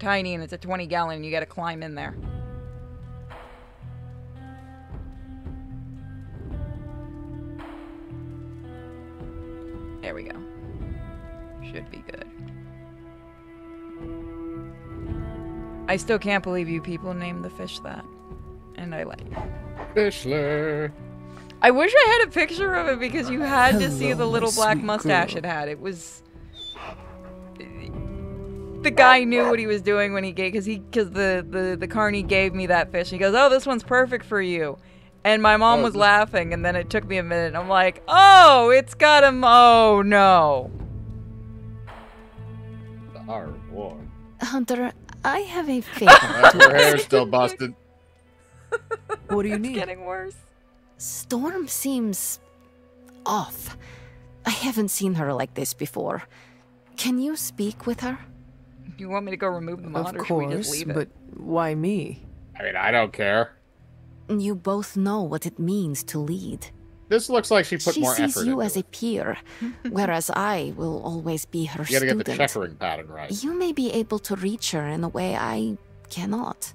tiny and it's a 20-gallon and you gotta climb in there. There we go. Should be good. I still can't believe you people named the fish that. And I like it. Fishler. I wish I had a picture of it because you had to see the little black mustache it had. It was... The guy knew what he was doing when he gave... Because the carny gave me that fish. He goes, oh, this one's perfect for you. And my mom was laughing, and then it took me a minute. I'm like, oh, it's got him. Oh, no. Our reward. Hunter, I have a favor. Her hair's still busted. What do you need? It's getting worse. Storm seems off. I haven't seen her like this before. Can you speak with her? You want me to go remove the monitor? Of course, or should we just leave it? But why me? I mean, I don't care. You both know what it means to lead. This looks like she put more effort into it. She sees you as a peer, whereas I will always be her student. You gotta get the checkering pattern right. You may be able to reach her in a way I cannot.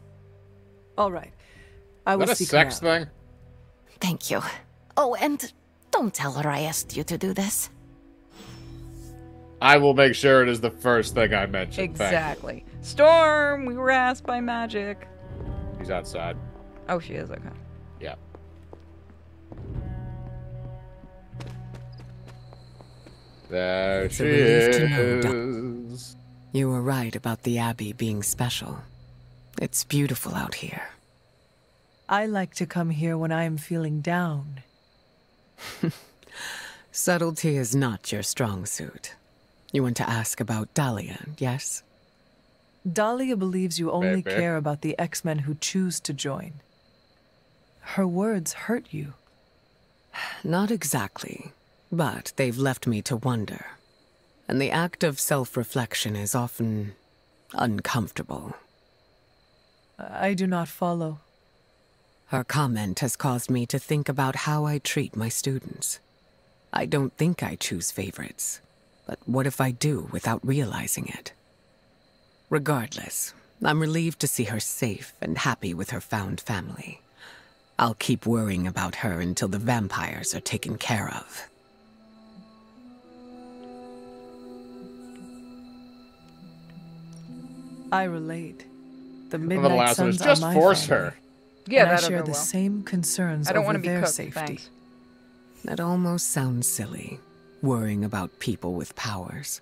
All right. I will seek her out. Is that a sex thing? Thank you. Oh, and don't tell her I asked you to do this. I will make sure it is the first thing I mention. Exactly. Storm, we were asked by magic. She's outside. Oh, she is? Okay. Yeah. There she is. You were right about the Abbey being special. It's beautiful out here. I like to come here when I am feeling down. Subtlety is not your strong suit. You want to ask about Dahlia, yes? Dahlia believes you only care about the X-Men who choose to join. Her words hurt you. Not exactly, but they've left me to wonder. And the act of self-reflection is often uncomfortable. I do not follow. Her comment has caused me to think about how I treat my students. I don't think I choose favorites, but what if I do without realizing it? Regardless, I'm relieved to see her safe and happy with her found family. I'll keep worrying about her until the vampires are taken care of. I relate. The Midnight Suns are my family. Just force her. Yeah, I share the same concerns over their safety. That almost sounds silly, worrying about people with powers.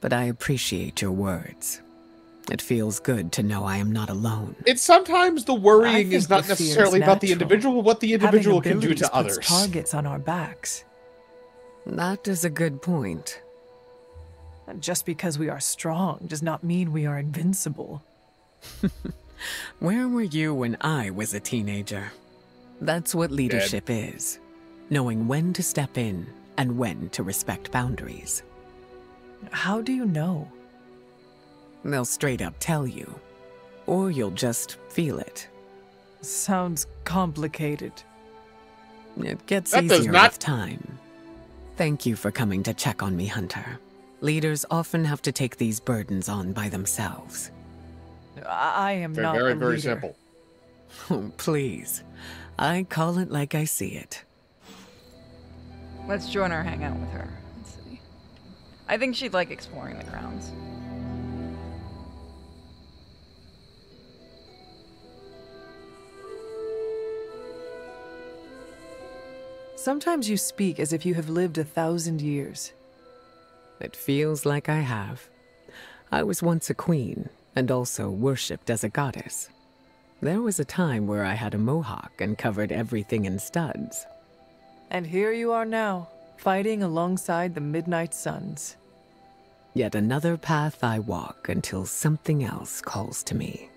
But I appreciate your words. It feels good to know I am not alone. It's sometimes the worrying is not necessarily about the individual, but what the individual can do to others. Targets on our backs. That is a good point. And just because we are strong does not mean we are invincible. Where were you when I was a teenager? That's what leadership is. Knowing when to step in and when to respect boundaries. How do you know? They'll straight up tell you, or you'll just feel it. Sounds complicated. It gets easier with time. Thank you for coming to check on me, Hunter. Leaders often have to take these burdens on by themselves. I am not the leader. Very, very simple. Oh, please. I call it like I see it. Let's join her hangout with her. Let's see. I think she'd like exploring the grounds. Sometimes you speak as if you have lived 1,000 years. It feels like I have. I was once a queen, and also worshipped as a goddess. There was a time where I had a mohawk and covered everything in studs. And here you are now, fighting alongside the Midnight Suns. Yet another path I walk until something else calls to me.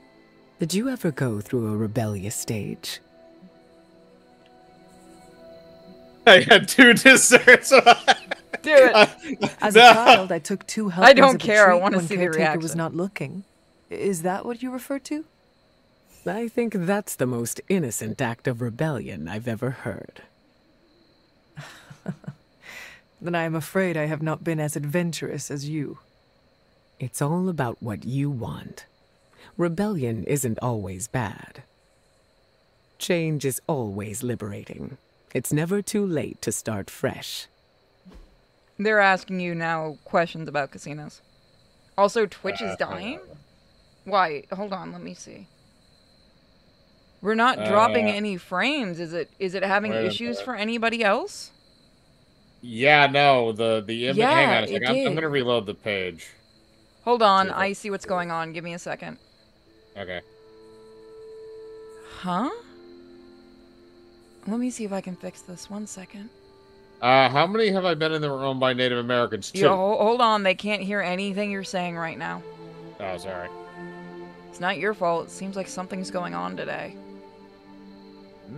Did you ever go through a rebellious stage? I had 2 desserts. Do it. As a child, I took 2 helpings. I don't care. I want to see the reaction. Was not looking. Is that what you refer to? I think that's the most innocent act of rebellion I've ever heard. Then I am afraid I have not been as adventurous as you. It's all about what you want rebellion isn't always bad. Change is always liberating. It's never too late to start fresh. They're asking you now questions about casinos. Also, Twitch is dying? Why? Hold on, let me see. We're not dropping any frames. Is it having issues for anybody else? Yeah, no. The image. Yeah, hang on a second. I'm gonna reload the page. Hold on, I see what's going on. Give me a second. Okay. Huh? Let me see if I can fix this. 1 second. How many have I been in the room by Native Americans? 2. Yo, hold on. They can't hear anything you're saying right now. Oh, sorry. It's not your fault. It seems like something's going on today.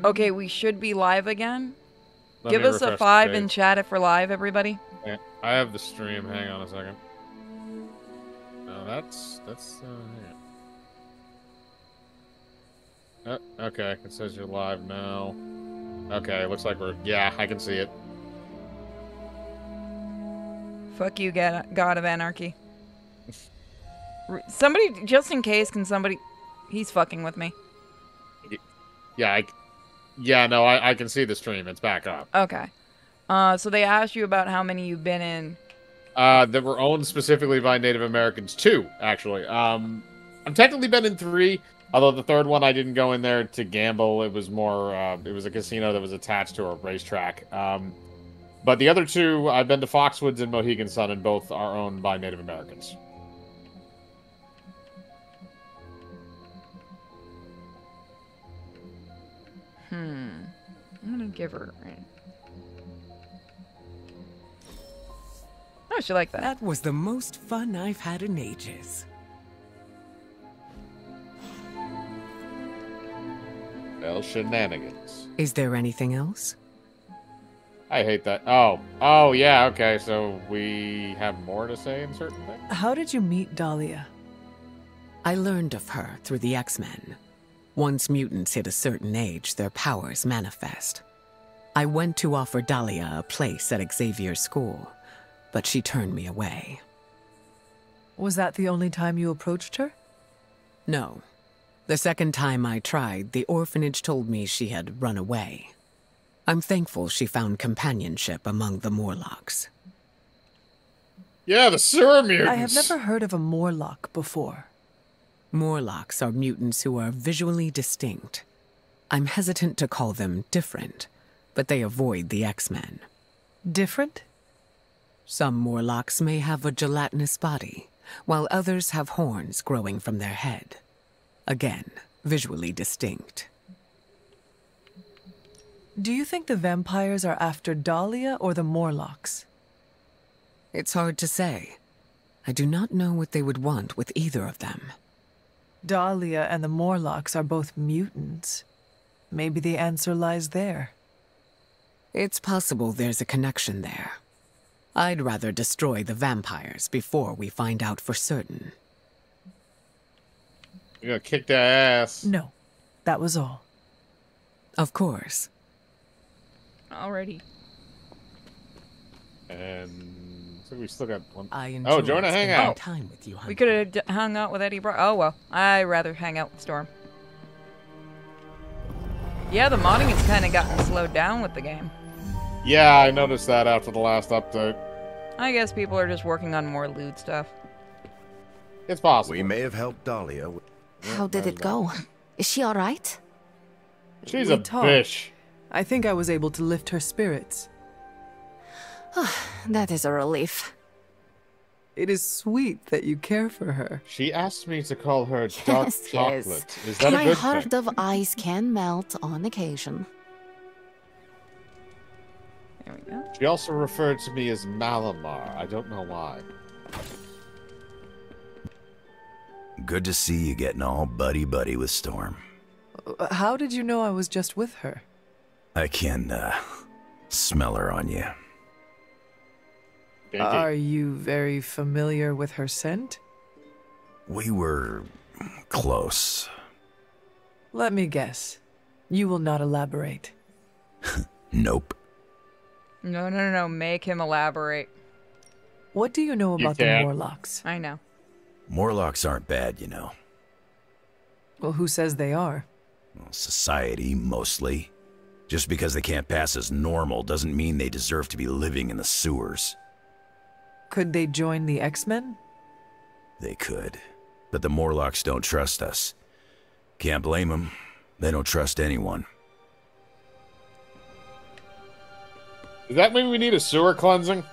Okay, we should be live again. Give us a 5 in chat if we're live, everybody. Yeah, I have the stream. Hang on a second. No, that's okay, it says you're live now. Okay, it looks like we're... Yeah, I can see it. Fuck you, God of Anarchy. Somebody, just in case, can somebody... He's fucking with me. Yeah, I can see the stream. It's back up. Okay. So they asked you about how many you've been in. That were owned specifically by Native Americans. 2, actually. I've technically been in 3, although the 3rd one I didn't go in there to gamble. It was more, it was a casino that was attached to a racetrack. But the other 2, I've been to Foxwoods and Mohegan Sun, and both are owned by Native Americans. I'm gonna give her... Oh, she liked that. That was the most fun I've had in ages. Well, shenanigans. Is there anything else? I hate that. Oh yeah, okay, so we have more to say in certain things? How did you meet Dahlia? I learned of her through the X-Men. Once mutants hit a certain age, their powers manifest. I went to offer Dahlia a place at Xavier's school, but she turned me away. Was that the only time you approached her? No. The second time I tried, the orphanage told me she had run away. I'm thankful she found companionship among the Morlocks. Yeah, the sewer mutants! I have never heard of a Morlock before. Morlocks are mutants who are visually distinct. I'm hesitant to call them different, but they avoid the X-Men. Different? Some Morlocks may have a gelatinous body, while others have horns growing from their head. Again, visually distinct. Do you think the vampires are after Dahlia or the Morlocks? It's hard to say. I do not know what they would want with either of them. Dahlia and the Morlocks are both mutants. Maybe the answer lies there. It's possible there's a connection there. I'd rather destroy the vampires before we find out for certain. You're gonna kick their ass. No, that was all. Of course. Alrighty. And so we still got one. Oh, Jonah, hang out. Time with you, we could have hung out with Eddie. Oh well, I'd rather hang out with Storm. Yeah, the modding has kind of gotten slowed down with the game. Yeah, I noticed that after the last update. I guess people are just working on more lewd stuff. It's possible. We may have helped Dahlia. How did it go? Is she all right? She's a bitch. I think I was able to lift her spirits. That is a relief. It is sweet that you care for her. She asked me to call her dark chocolate. Is that a good thing? My heart of ice can melt on occasion. There we go. She also referred to me as Malamar. I don't know why. Good to see you getting all buddy-buddy with Storm. How did you know I was just with her? I can, smell her on you. Are you very familiar with her scent? We were... close. Let me guess. You will not elaborate. Nope. No. Make him elaborate. What do you know about the Morlocks? I know. Morlocks aren't bad, you know. Well, who says they are? Well, society, mostly. Just because they can't pass as normal doesn't mean they deserve to be living in the sewers. Could they join the X-Men? They could, but the Morlocks don't trust us. Can't blame them. They don't trust anyone. Does that mean we need a sewer cleansing?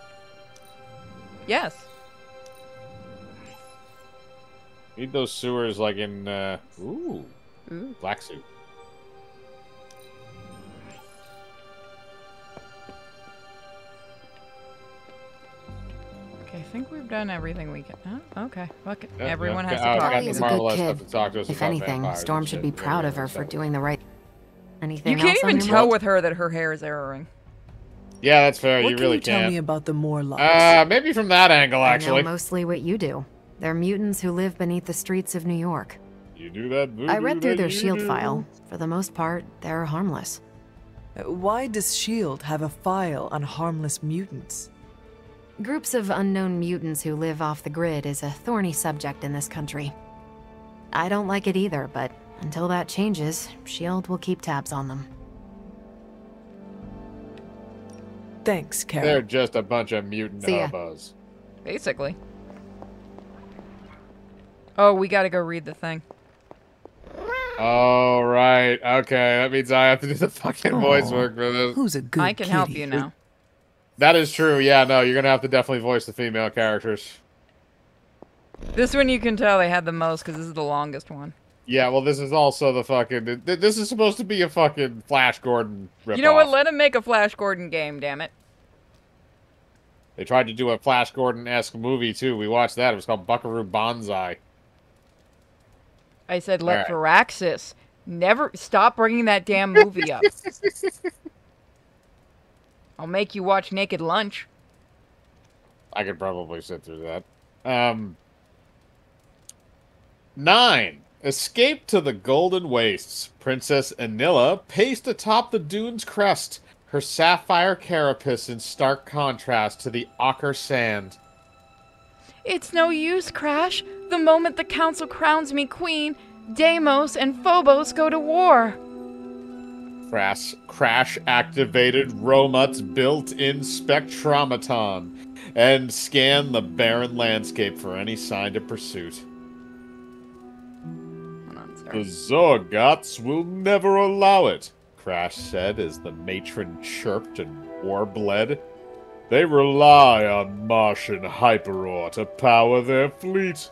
Yes. Need those sewers like in, ooh. Black suit. Okay, I think we've done everything we can. Huh? Okay, fuck it. Yeah, everyone has to talk. Is a good kid. To talk to us if anything, Storm should be proud of her for doing the right. Anything? You can't even tell with her that her hair is erroring. Yeah, that's fair. You really can't. Tell me about the Morlocks. Maybe from that angle, actually. I know mostly what you do. They're mutants who live beneath the streets of New York. You do that. I read through their S.H.I.E.L.D. file. For the most part, they're harmless. Why does S.H.I.E.L.D. have a file on harmless mutants? Groups of unknown mutants who live off the grid is a thorny subject in this country. I don't like it either, but until that changes, S.H.I.E.L.D. will keep tabs on them. Thanks, Karen. They're just a bunch of mutant hobos. Basically. Oh, we gotta go read the thing. Oh, right. Okay, that means I have to do the fucking voice work for this. Who's a good I can kitty. Help you now. That is true. Yeah, no, you're gonna have to definitely voice the female characters. This one you can tell they had the most because this is the longest one. Yeah, well, this is also the fucking... This is supposed to be a fucking Flash Gordon ripoff. You know what? Let him make a Flash Gordon game, damn it. They tried to do a Flash Gordon-esque movie, too. We watched that. It was called Buckaroo Banzai. I said, let Firaxis never... Stop bringing that damn movie up. I'll make you watch Naked Lunch. I could probably sit through that. 9. Escape to the Golden Wastes. Princess Anilla paced atop the dune's crest, her sapphire carapace in stark contrast to the ochre sand. It's no use, Crash. The moment the council crowns me queen, Deimos and Phobos go to war. Crash activated Romut's built-in Spectromaton and scanned the barren landscape for any sign of pursuit. The Zorgats will never allow it, Crash said as the matron chirped and war-bled. They rely on Martian hyperore to power their fleet.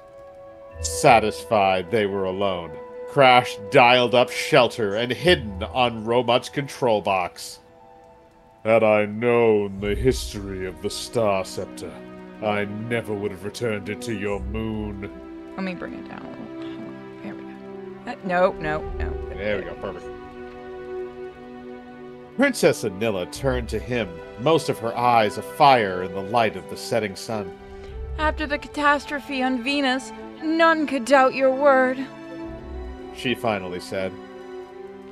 Satisfied they were alone, Crash dialed up shelter and hidden on Romut's control box. Had I known the history of the Star Scepter, I never would have returned it to your moon. Let me bring it down a little. No. There we go, perfect. Princess Anilla turned to him, most of her eyes afire in the light of the setting sun. After the catastrophe on Venus, none could doubt your word, she finally said.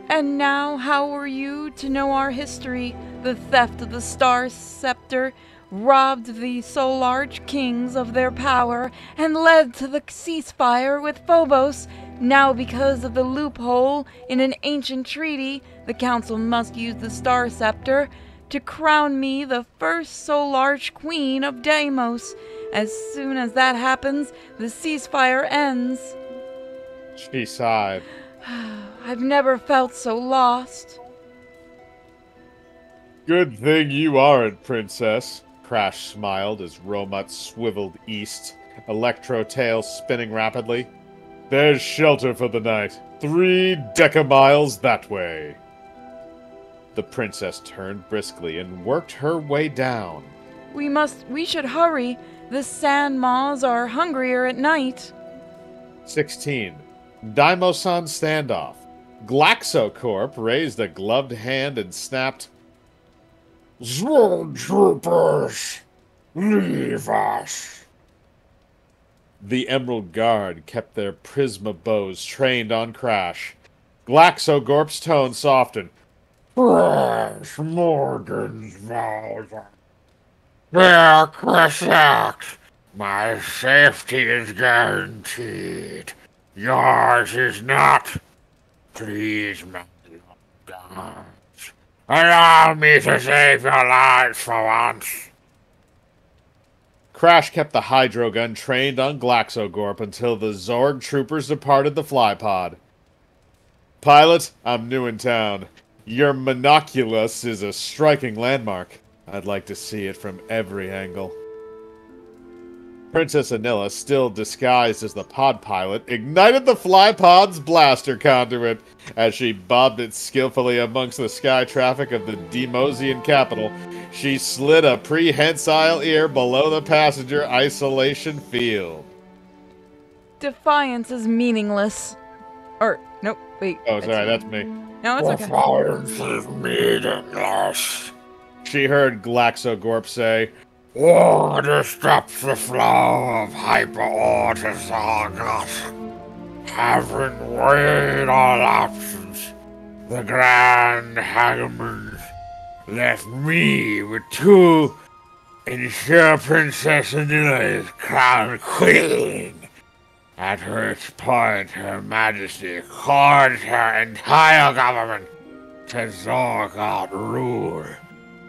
And now, how were you to know our history? The theft of the Star Scepter robbed the Solarch Kings of their power and led to the ceasefire with Phobos. Now, because of the loophole in an ancient treaty, the council must use the Star Scepter to crown me the first Solarch Queen of Deimos. As soon as that happens, the ceasefire ends. She sighed. I've never felt so lost. Good thing you aren't, Princess. Crash smiled as Romut swiveled east, electro tail spinning rapidly. There's shelter for the night. 3 decamiles that way. The princess turned briskly and worked her way down. We should hurry. The sand maws are hungrier at night. 16. Daimosan standoff. Glaxocorp raised a gloved hand and snapped, Zwold troopers, leave us. The Emerald Guard kept their prisma bows trained on Crash. Glaxogorp's tone softened. Crash Morgan's vows. They're Cressacks. My safety is guaranteed. Yours is not. Please, my gods, allow me to save your lives for once. Crash kept the hydro gun trained on Glaxocorp until the Zorg troopers departed the flypod. Pilot, I'm new in town. Your monoculus is a striking landmark. I'd like to see it from every angle. Princess Anilla, still disguised as the pod pilot, ignited the flypod's blaster conduit as she bobbed it skillfully amongst the sky traffic of the Deimosian capital. She slid a prehensile ear below the passenger isolation field. Defiance is meaningless. Or, nope, wait. Oh, sorry, that's me. No, it's okay. Defiance is meaningless. She heard Glaxocorp say, "Water stops the flow of hyper-ore to Zorgot. Having weighed all options, the Grand Hagemon left me with two, ensure Princess Anilla is crowned queen. At which point, Her Majesty accords her entire government to Zorgot rule.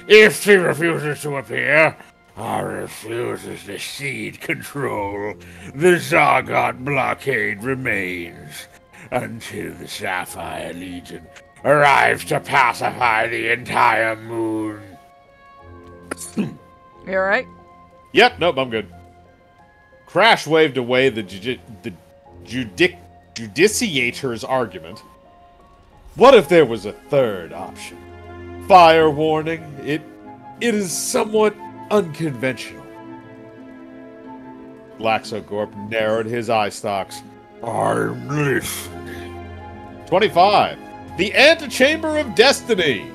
If she refuses to appear, or refuses to cede control, the Zorgot blockade remains until the Sapphire Legion arrives to pacify the entire moon." You alright? Yep, nope, I'm good. Crash waved away the judiciator's argument. What if there was a third option? Fire warning, it is somewhat unconventional. Glaxocorp narrowed his eye stalks. "I'm listening." 25. The antechamber of destiny.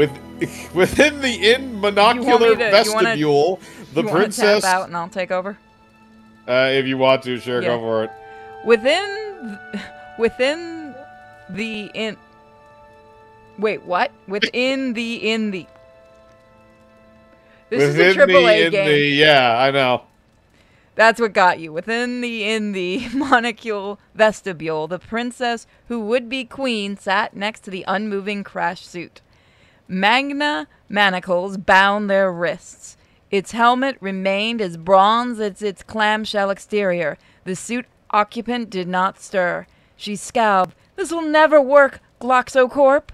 Within the monocular vestibule, the princess. Tap out and I'll take over. If you want to, sure, yeah. Go for it. Yeah, I know. That's what got you. Within the monocule vestibule, the princess who would be queen sat next to the unmoving Crash suit. Magna manacles bound their wrists. Its helmet remained as bronze as its clamshell exterior. The suit occupant did not stir. She scowled. "This will never work, Glaxocorp."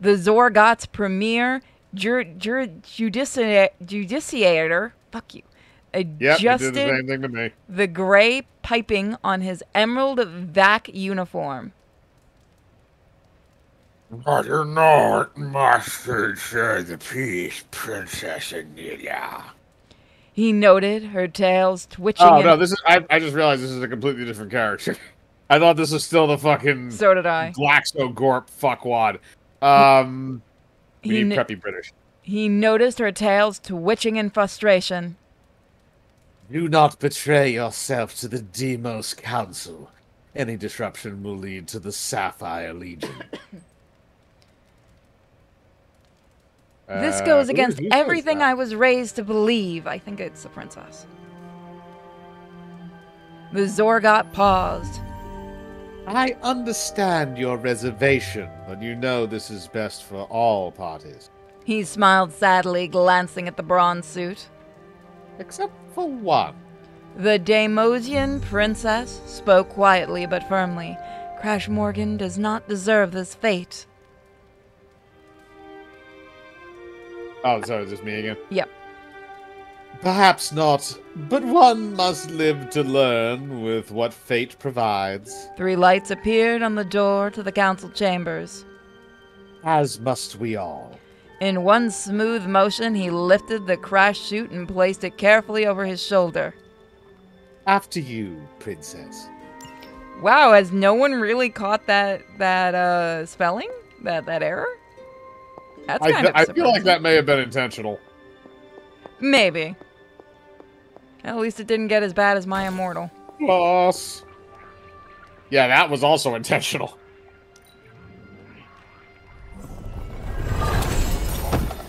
The Zorgot's premier judiciator, fuck you, adjusted the same thing to me. The gray piping on his emerald vac uniform. "But you know it must ensure the peace, Princess Anilla," he noted, her tails twitching. Oh no, this is, I just realized this is a completely different character. I thought this was still the fucking Glaxocorp fuckwad. We need preppy British. He noticed her tails twitching in frustration. "Do not betray yourself to the Deimos Council. Any disruption will lead to the Sapphire Legion." "This goes against everything I was raised to believe." I think it's the princess. The Zorgot paused. "I understand your reservation, but you know this is best for all parties." He smiled sadly, glancing at the bronze suit. "Except for one." The Deimosian princess spoke quietly but firmly. "Crash Morgan does not deserve this fate." Oh, sorry, is this me again? Yep. "Perhaps not, but one must live to learn with what fate provides." Three lights appeared on the door to the council chambers. "As must we all." In one smooth motion, he lifted the Crash chute and placed it carefully over his shoulder. "After you, princess." Wow, has no one really caught that spelling? That error? That's kind of surprising. I feel like that may have been intentional. Maybe. At least it didn't get as bad as my immortal. Boss. Yeah, that was also intentional.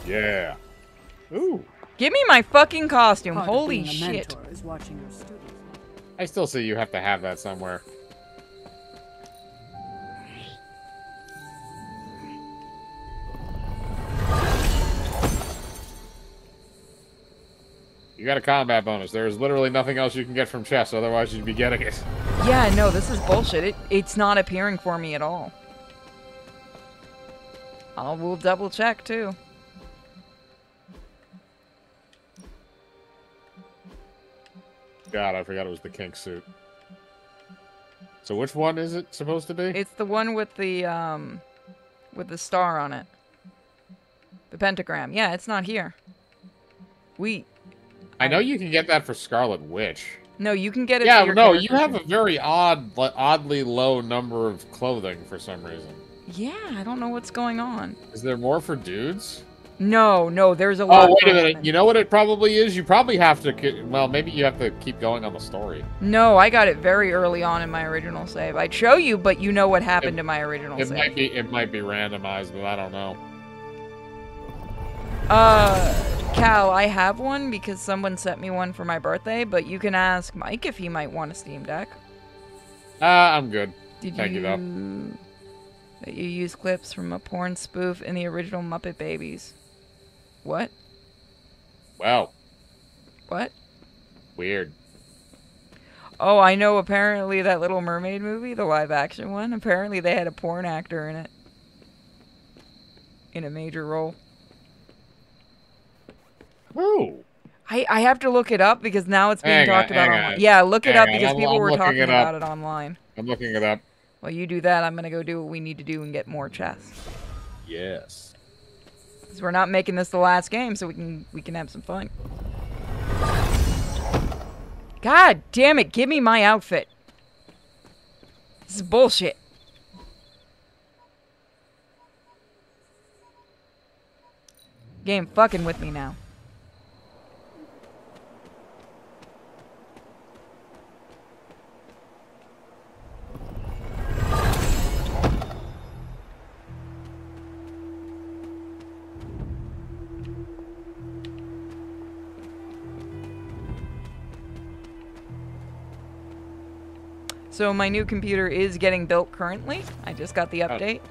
Yeah. Ooh. Give me my fucking costume. Holy shit. I still see you have to have that somewhere. got a combat bonus. There is literally nothing else you can get from chests, otherwise you'd be getting it. Yeah, no, this is bullshit. It's not appearing for me at all. I will double check, too. God, I forgot it was the kink suit. So which one is it supposed to be? It's the one with the star on it. The pentagram. Yeah, it's not here. I know you can get that for Scarlet Witch. No, you can get it. Yeah, for your character. You have a very oddly low number of clothing for some reason. Yeah, I don't know what's going on. Is there more for dudes? No, no, there's a lot. Oh, wait a minute. You know what it probably is? You probably have to... Well, maybe you have to keep going on the story. No, I got it very early on in my original save. I'd show you, but you know what happened to my original save. It might be randomized, but I don't know. Cal, I have one because someone sent me one for my birthday, but you can ask Mike if he might want a Steam Deck. I'm good. Thank you, though. That you use clips from a porn spoof in the original Muppet Babies. What? Wow. What? Weird. Oh, I know, apparently that Little Mermaid movie, the live-action one, apparently they had a porn actor in it. In a major role. Whoa. I have to look it up because now it's being talked about online. Yeah, look it up because people were talking about it online. I'm looking it up. While you do that, I'm going to go do what we need to do and get more chests. Yes. Because we're not making this the last game, so we can have some fun. God damn it, give me my outfit. This is bullshit. Game fucking with me now. So my new computer is getting built currently. I just got the update.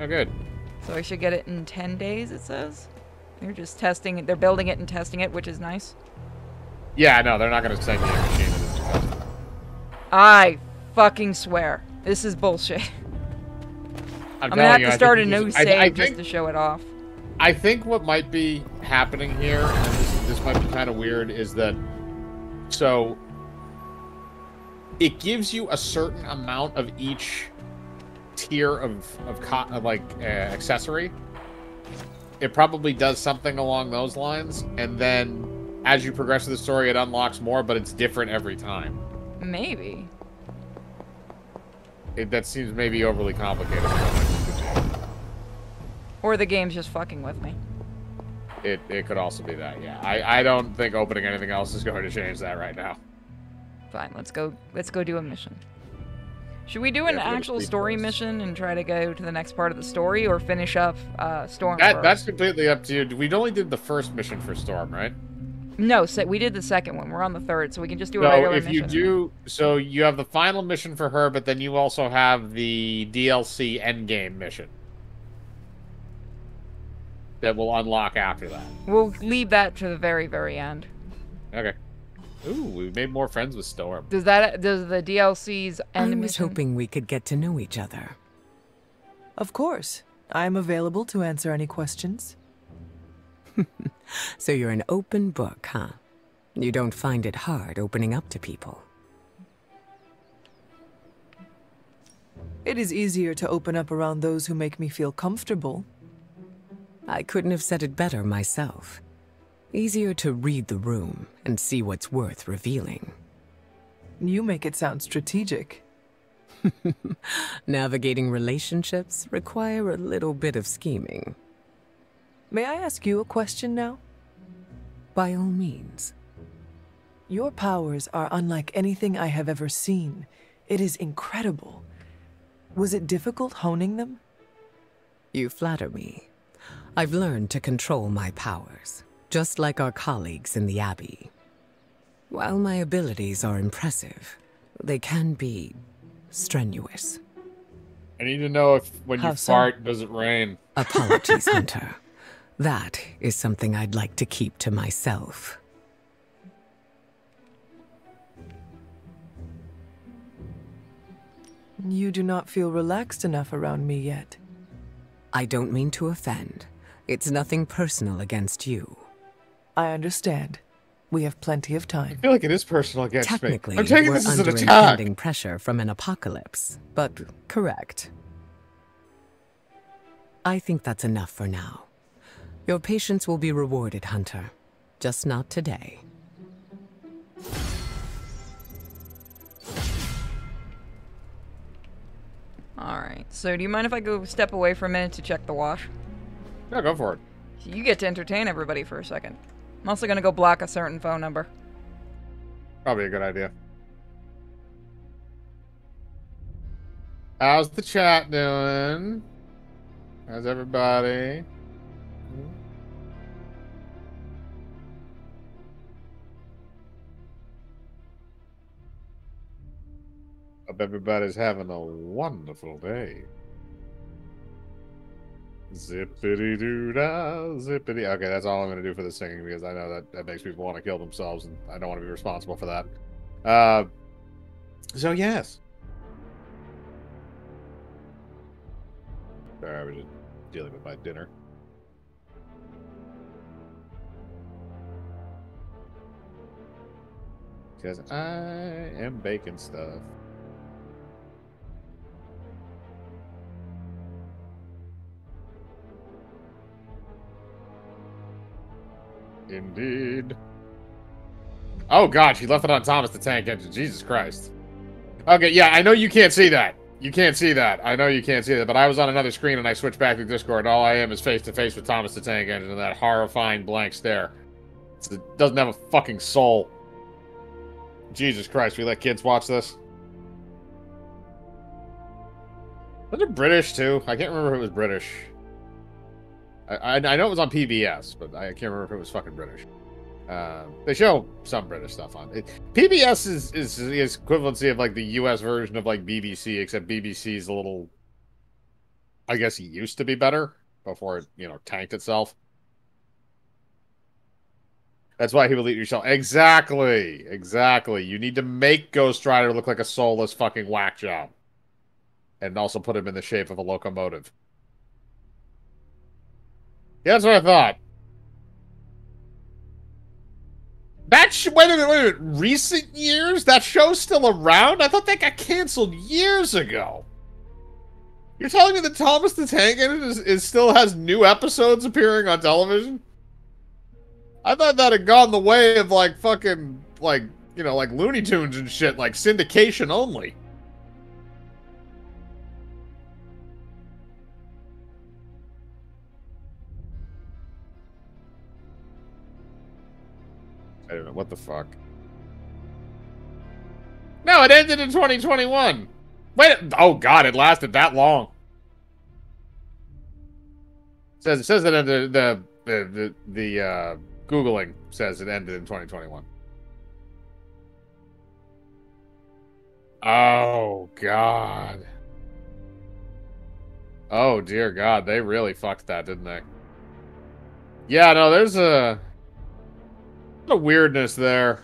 Oh, good. So I should get it in 10 days, it says. They're just testing it. They're building it and testing it, which is nice. Yeah, no, they're not going to send me a machine. I fucking swear. This is bullshit. I'm going to have to start a new save just to show it off. I think what might be happening here, and this might be kind of weird, is that... So... It gives you a certain amount of each tier of accessory. It probably does something along those lines, and then as you progress through the story, it unlocks more, but it's different every time. Maybe. That seems maybe overly complicated. Or the game's just fucking with me. It could also be that, yeah. I don't think opening anything else is going to change that right now. Fine, let's go do a mission. Should we do an actual story mission and try to go to the next part of the story, or finish up Storm first? That's completely up to you. We only did the first mission for Storm, right? No, so we did the second one. We're on the third, so we can just do a regular mission. No, if you do... So you have the final mission for her, but then you also have the DLC endgame mission. That will unlock after that. We'll leave that to the very, very end. Okay. Ooh, we made more friends with Storm. Does the DLCs end? I was hoping we could get to know each other. Of course. I'm available to answer any questions. So you're an open book, huh? You don't find it hard opening up to people. It is easier to open up around those who make me feel comfortable. I couldn't have said it better myself. Easier to read the room and see what's worth revealing. You make it sound strategic. Navigating relationships require a little bit of scheming. May I ask you a question now? By all means. Your powers are unlike anything I have ever seen. It is incredible. Was it difficult honing them? You flatter me. I've learned to control my powers. Just like our colleagues in the Abbey. While my abilities are impressive, they can be strenuous. I need to know if when you fart, does it rain? Apologies, Hunter. That is something I'd like to keep to myself. You do not feel relaxed enough around me yet. I don't mean to offend. It's nothing personal against you. I understand. We have plenty of time. I feel like it is personal against me. Technically, I'm taking this as an attack. We're under impending pressure from an apocalypse, but correct. I think that's enough for now. Your patience will be rewarded, Hunter. Just not today. Alright, so do you mind if I go step away for a minute to check the wash? Yeah, go for it. So you get to entertain everybody for a second. I'm also going to go block a certain phone number. Probably a good idea. How's the chat doing? How's everybody? Hope everybody's having a wonderful day. Zippity doo dah, zippity. Okay, that's all I'm going to do for the singing because I know that makes people want to kill themselves, and I don't want to be responsible for that. So yes. Sorry, I was just dealing with my dinner. Because I am baking stuff. Indeed. Oh god, she left it on Thomas the Tank Engine. Jesus Christ. Okay, yeah, I know you can't see that. You can't see that. I know you can't see that, but I was on another screen and I switched back to Discord. All I am is face-to-face with Thomas the Tank Engine and that horrifying blank stare. It doesn't have a fucking soul. Jesus Christ, we let kids watch this? Was it British, too? I can't remember if it was British. I know it was on PBS, but I can't remember if it was fucking British. They show some British stuff on it. PBS is the equivalency of like the US version of like BBC, except BBC's a little, I guess it used to be better before it, you know, tanked itself. That's why he will eat your soul. Exactly. Exactly. You need to make Ghost Rider look like a soulless fucking whack job. And also put him in the shape of a locomotive. Yeah, that's what I thought. That wait a minute, recent years? That show's still around? I thought that got canceled years ago. You're telling me that Thomas the Tank Engine still has new episodes appearing on television? I thought that had gone the way of like fucking, like, you know, like Looney Tunes and shit, like syndication only. I don't know, what the fuck? No, it ended in 2021! Wait, oh god, it lasted that long. It says that the Googling says it ended in 2021. Oh god. Oh dear god, they really fucked that, didn't they? Yeah, no, there's a weirdness there.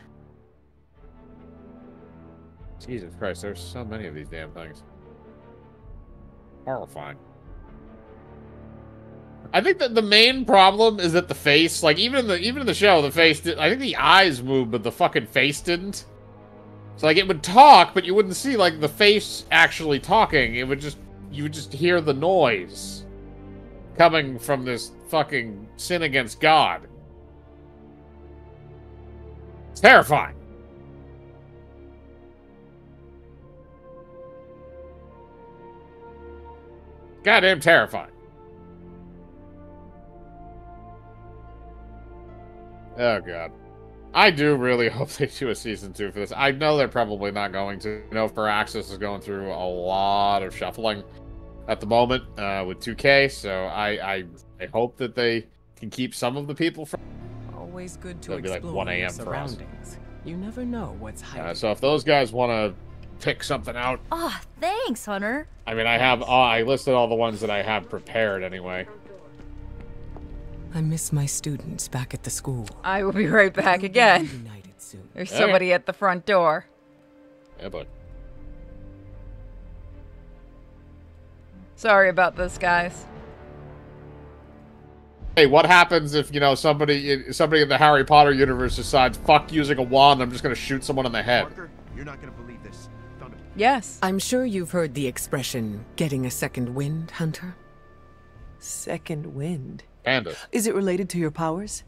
Jesus Christ, there's so many of these damn things. Horrifying. I think that the main problem is that the face, like even in the show, the face did, I think the eyes moved, but the fucking face didn't. So like it would talk, but you wouldn't see like the face actually talking. It would just, you would just hear the noise coming from this fucking sin against God. It's terrifying. Goddamn terrifying. Oh, God. I do really hope they do a season 2 for this. I know they're probably not going to. I know Firaxis is going through a lot of shuffling at the moment with 2K, so I hope that they can keep some of the people from... Always good to explore like 1 a.m. surroundings. You never know what's hiding. So if those guys want to pick something out. Oh, thanks, Hunter. I mean, I have. I listed all the ones that I have prepared anyway. I miss my students back at the school. I will be right back again. There's somebody at the front door. Yeah, but Sorry about this, guys. Hey, what happens if, you know, somebody in the Harry Potter universe decides, fuck using a wand, I'm just gonna shoot someone in the head? Parker, you're not gonna believe this. Yes. I'm sure you've heard the expression, getting a second wind, Hunter. Second wind? Panda. Is it related to your powers?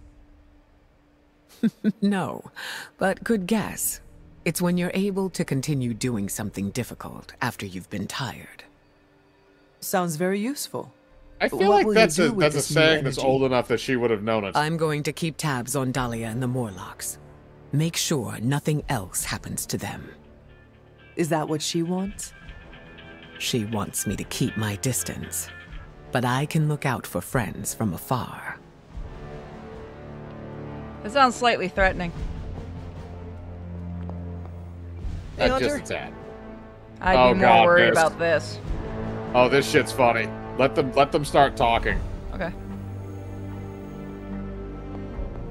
No, but good guess. It's when you're able to continue doing something difficult after you've been tired. Sounds very useful. I feel like that's a saying that's old enough that she would have known it. I'm going to keep tabs on Dahlia and the Morlocks. Make sure nothing else happens to them. Is that what she wants? She wants me to keep my distance, but I can look out for friends from afar. That sounds slightly threatening. Just a tad. I'd be more worried about this. Oh, this shit's funny. Let them start talking. Okay.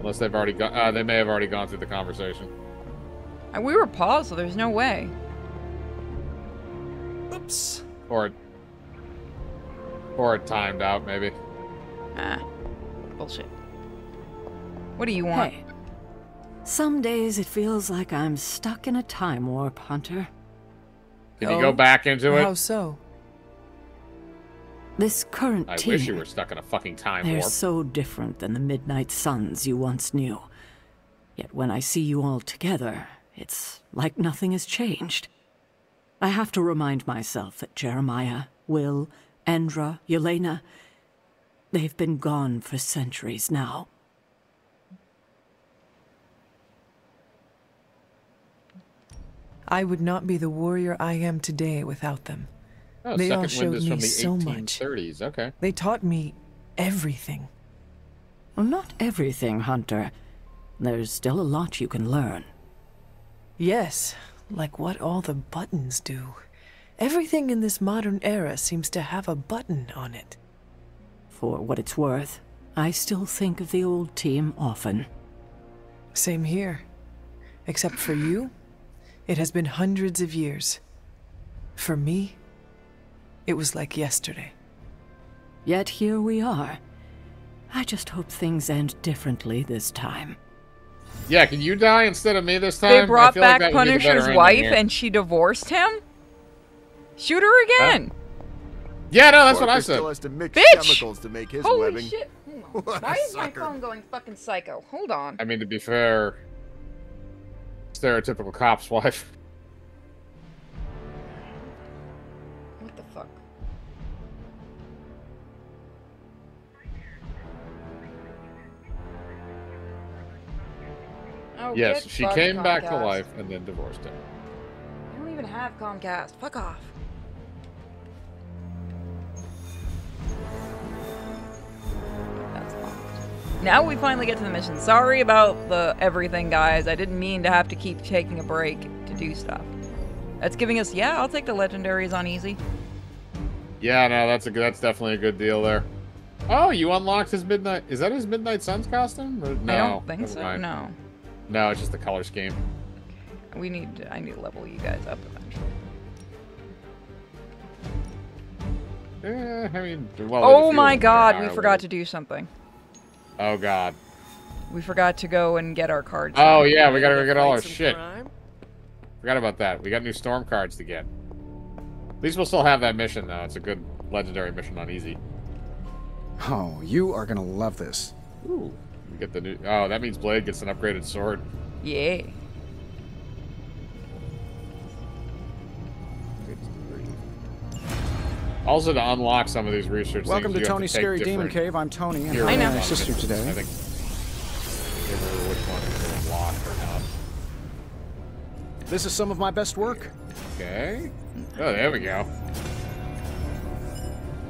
Unless they've already gone, they may have already gone through the conversation. And we were paused, so there's no way. Oops. Or it timed out, maybe. Ah, bullshit. What do you want? Hey. Some days it feels like I'm stuck in a time warp, Hunter. Can you go back into it? How so? This current team. I wish you were stuck in a fucking time warp. They're so different than the Midnight Suns you once knew. Yet when I see you all together, it's like nothing has changed. I have to remind myself that Jeremiah, Will, Andra, Yelena, they've been gone for centuries now. I would not be the warrior I am today without them. Oh, they all showed me from the so much. Okay. They taught me everything. Well, not everything, Hunter. There's still a lot you can learn. Yes, like what all the buttons do. Everything in this modern era seems to have a button on it. For what it's worth, I still think of the old team often. Same here. Except for you, it has been hundreds of years. For me, it was like yesterday. Yet here we are. I just hope things end differently this time. Yeah, can you die instead of me this time? They brought back Punisher's wife and she divorced him? Shoot her again! Yeah, no, that's what I said. Bitch! Holy shit. Why is my phone going fucking psycho? Hold on. I mean, to be fair, stereotypical cop's wife. Oh, yes, she came back to life and then divorced him. I don't even have Comcast. Fuck off. That's locked. Now we finally get to the mission. Sorry about the everything, guys. I didn't mean to have to keep taking a break to do stuff. That's giving us... Yeah, I'll take the legendaries on easy. Yeah, no, that's definitely a good deal there. Oh, you unlocked his Midnight... Is that his Midnight Suns costume? Or, no, I don't think so, no. No, it's just the color scheme. We need... I need to level you guys up eventually. Yeah, I mean... Well, oh my god, we forgot to do something. Oh god. We forgot to go and get our cards. Oh yeah, we gotta go get all our shit. Forgot about that. We got new Storm cards to get. At least we'll still have that mission, though. It's a good legendary mission on easy. Oh, you are gonna love this. Ooh. We get the new... Oh, that means Blade gets an upgraded sword. Yeah. Also, to unlock some of these research Welcome things, to Tony's Scary Demon Cave. I'm Tony. And I know. My sister today. I think... I can't remember which one is unlocked or not. This is some of my best work. Okay. Oh, there we go.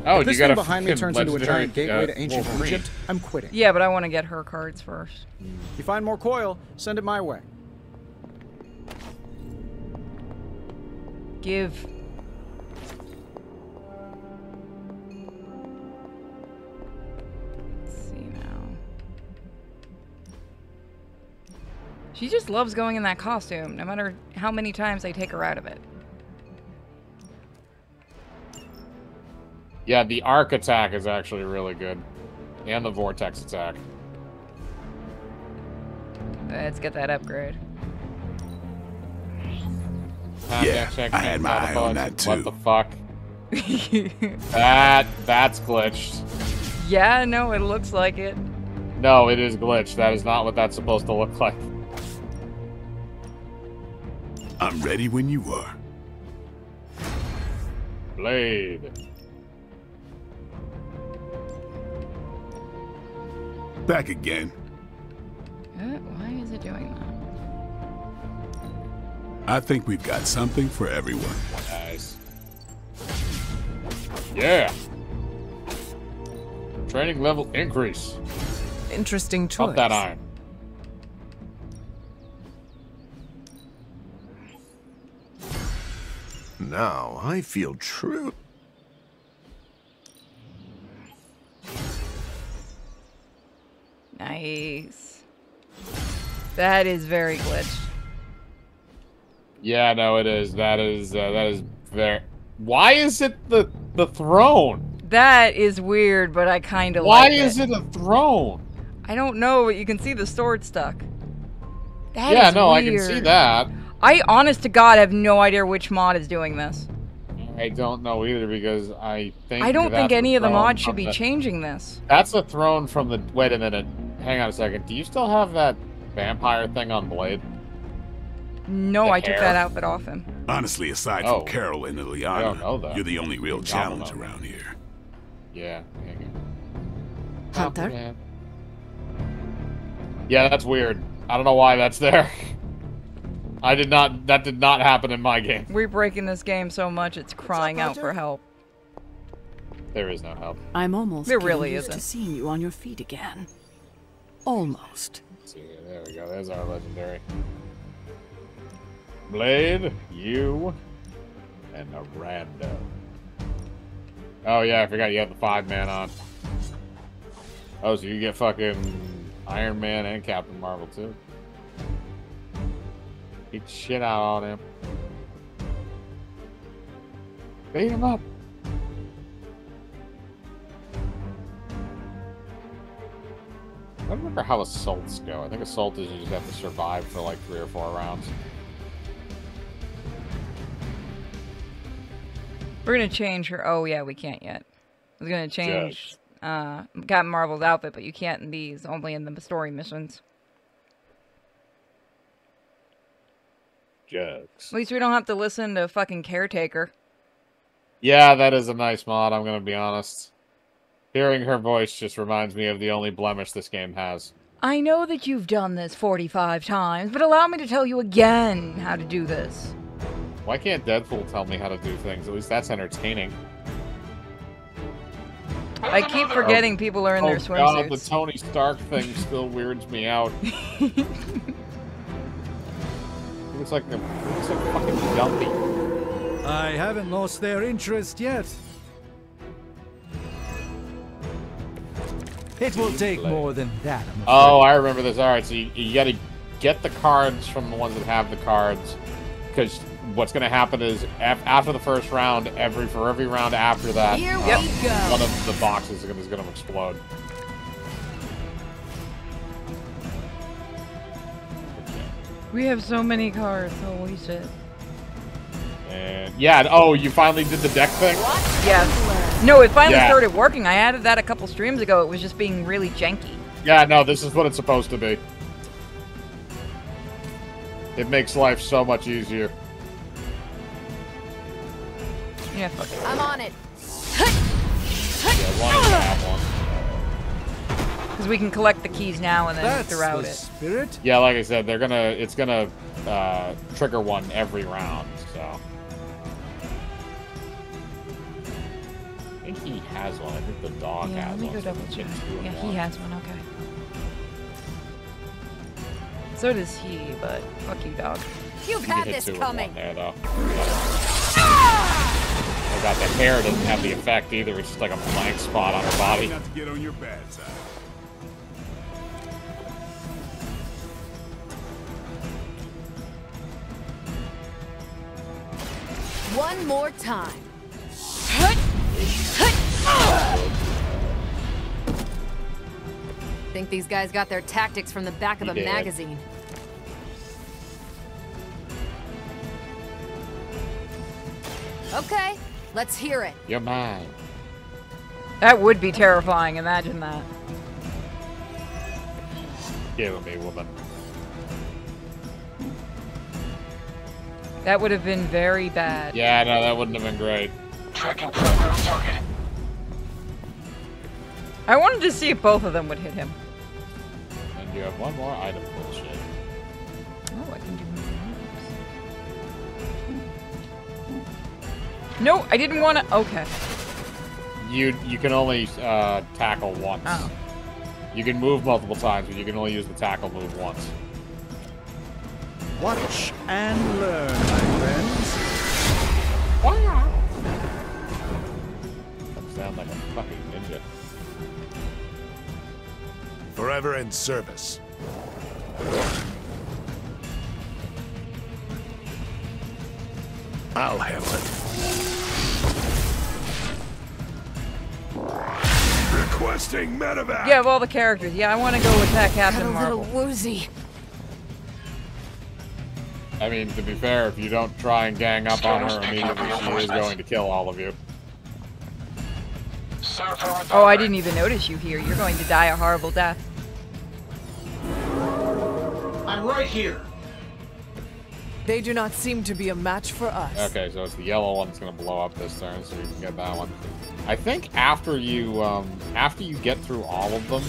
Oh, if this thing behind me turns into a giant gateway to ancient Egypt, I'm quitting. Yeah, but I want to get her cards first. If you find more coil, send it my way. Give. Let's see now. She just loves going in that costume, no matter how many times I take her out of it. Yeah, the arc attack is actually really good. And the vortex attack. Let's get that upgrade. Yeah, I had my eye on that too. What the fuck? That's glitched. Yeah, no, it looks like it. No, it is glitched. That is not what that's supposed to look like. I'm ready when you are. Blade. Back again. Why is it doing that? I think we've got something for everyone. Nice. Yeah. Training level increase. Interesting choice. Up that iron. Now I feel true. Nice. That is very glitched. Yeah, no, it is. That is very. Why is it the throne? That is weird, but I kind of like it. Why is it a throne? I don't know, but you can see the sword stuck. That is weird. Yeah, no, I can see that. I, honest to God, have no idea which mod is doing this. I don't know either, because I think I don't think any of the mods should be changing this. That's a throne from the... Wait a minute. Hang on a second. Do you still have that vampire thing on Blade? No, I took that outfit off him. Honestly, aside from Carol and Ileana, you're the only real challenge around here. Yeah. Hunter? Yeah, that's weird. I don't know why that's there. I did not. That did not happen in my game. We're breaking this game so much it's crying out for help. There is no help. I'm almost. There really isn't. To seeing you on your feet again. Almost. Let's see, there we go. There's our legendary. Blade, you, and a rando. Oh yeah, I forgot you have the 5-man on. Oh, so you get fucking Iron Man and Captain Marvel too. Beat the shit out on him. Beat him up. I don't remember how assaults go. I think assault is you just have to survive for like 3 or 4 rounds. We're gonna change her. Oh yeah, we can't yet. We're gonna change Captain Marvel's outfit, but you can't in these. Only in the story missions. Jokes. At least we don't have to listen to fucking Caretaker. Yeah, that is a nice mod, I'm gonna be honest. Hearing her voice just reminds me of the only blemish this game has. I know that you've done this 45 times, but allow me to tell you again how to do this. Why can't Deadpool tell me how to do things? At least that's entertaining. I keep forgetting people are in their swimsuits. Oh god, the Tony Stark thing still weirds me out. It's like a fucking dumpy. I haven't lost their interest yet. It will take more than that. Oh, I remember this. All right, so you got to get the cards from the ones that have the cards, because what's going to happen is after the first round, for every round after that, one of the boxes is going to explode. We have so many cards, holy shit. And yeah, oh, you finally did the deck thing? Yes. No, it finally started working. I added that a couple streams ago. It was just being really janky. Yeah, no, this is what it's supposed to be. It makes life so much easier. Yeah, fuck it. I'm on it. Yeah, one and one. Because we can collect the keys now and then throughout it. Spirit? Yeah, like I said, they're gonna. It's gonna trigger one every round. So I think he has one. I think the dog has one. Let me go double check. Yeah, he has one. Okay. So does he, but fuck you, dog. You've had this coming. There, though. Oh god, the hair doesn't have the effect either. It's just like a blank spot on her body. Not to get on your bad side. One more time. Hut! Hut! think these guys got their tactics from the back of a magazine. Okay, let's hear it. You're mine. That would be terrifying, imagine that. Give me, woman. That would have been very bad. Yeah, no, that wouldn't have been great. Tracking program target. I wanted to see if both of them would hit him. And you have one more item, bullshit. Oh, I can do more items. No, I didn't want to. Okay. You can only tackle once. Oh. You can move multiple times, but you can only use the tackle move once. Watch and learn, my friends. Wow. Comes down like a fucking ninja. Forever in service. I'll handle it. Requesting medevac. Yeah, of all the characters. Yeah, I want to go with that Captain Marvel. Got a little woozy. I mean, to be fair, if you don't try and gang up on her immediately, she is going to kill all of you. Oh, I didn't even notice you here. You're going to die a horrible death. I'm right here. They do not seem to be a match for us. Okay, so it's the yellow one that's going to blow up this turn, so you can get that one. I think after you get through all of them.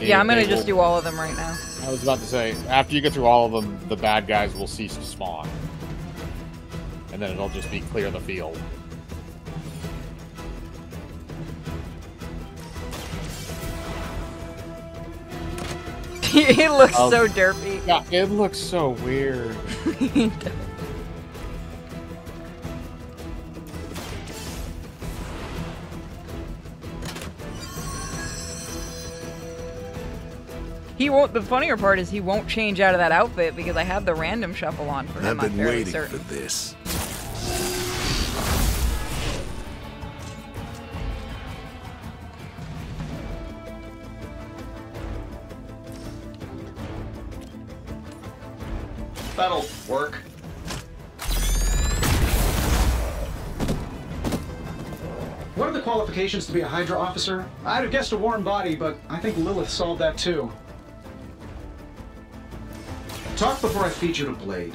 Yeah, I'm going to just do all of them right now. I was about to say, after you get through all of them, the bad guys will cease to spawn. And then it'll just be clear the field. It looks so derpy. Yeah, it looks so weird. He won't. The funnier part is he won't change out of that outfit because I have the random shuffle on for him. I've been waiting for this. That'll work. What are the qualifications to be a Hydra officer? I'd have guessed a warm body, but I think Lilith solved that too. Talk before I feed you to Blade.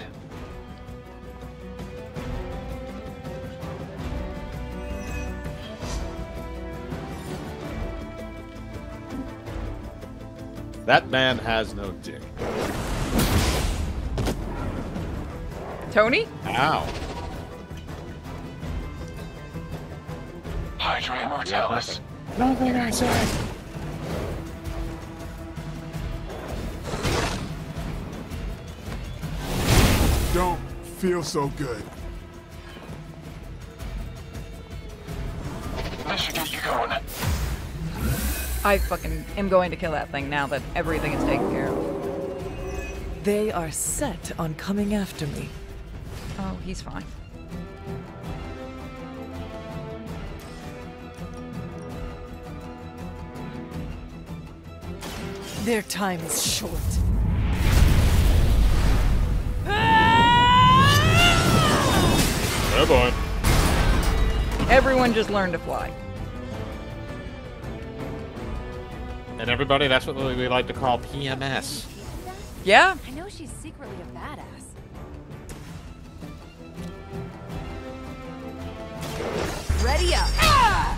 That man has no dick. Tony? Ow. Hydra Immortalis. Nothing I said. Don't feel so good. I should get you going. I fucking am going to kill that thing now that everything is taken care of. They are set on coming after me. Oh, he's fine. Their time is short. Oh boy. Everyone just learned to fly. And everybody, that's what we like to call PMS. Yeah? I know she's secretly a badass. Ready up. Ah!